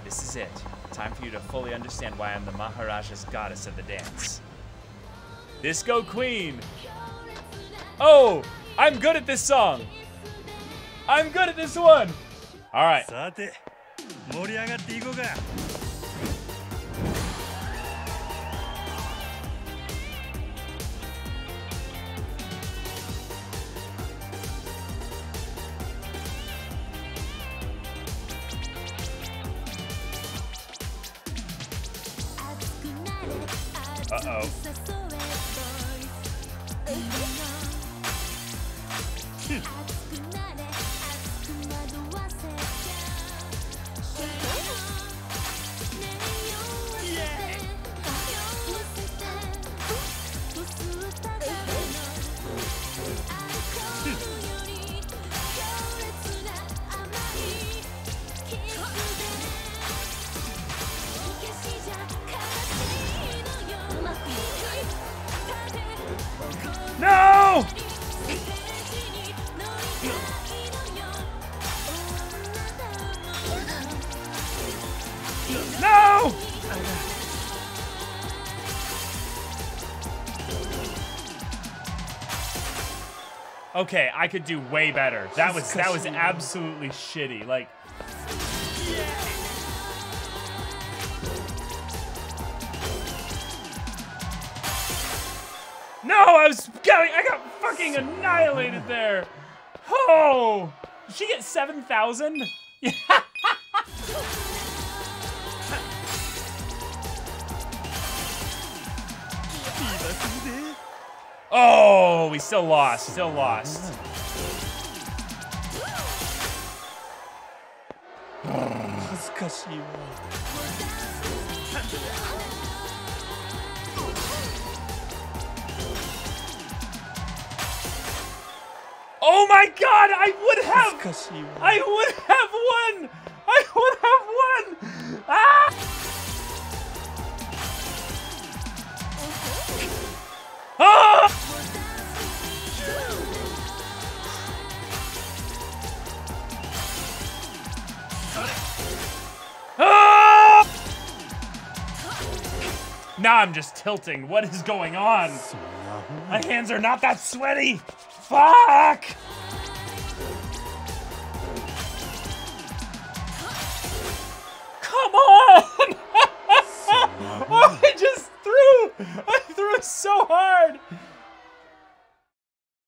this is it. Time for you to fully understand why I'm the Maharaja's goddess of the dance. Disco Queen! Oh, I'm good at this song. I'm good at this one. All right. 盛り上がっていこうか。Uh-oh. Okay, I could do way better. That was that was absolutely shitty. Like, no, I was getting, I got fucking annihilated there. Oh, did she get seven thousand? Yeah. Oh, we still lost, still lost. Oh my God, I would have, I would have won, I would have won. Ah! Ah! Ah! Now I'm just tilting. What is going on? My hands are not that sweaty. Fuck!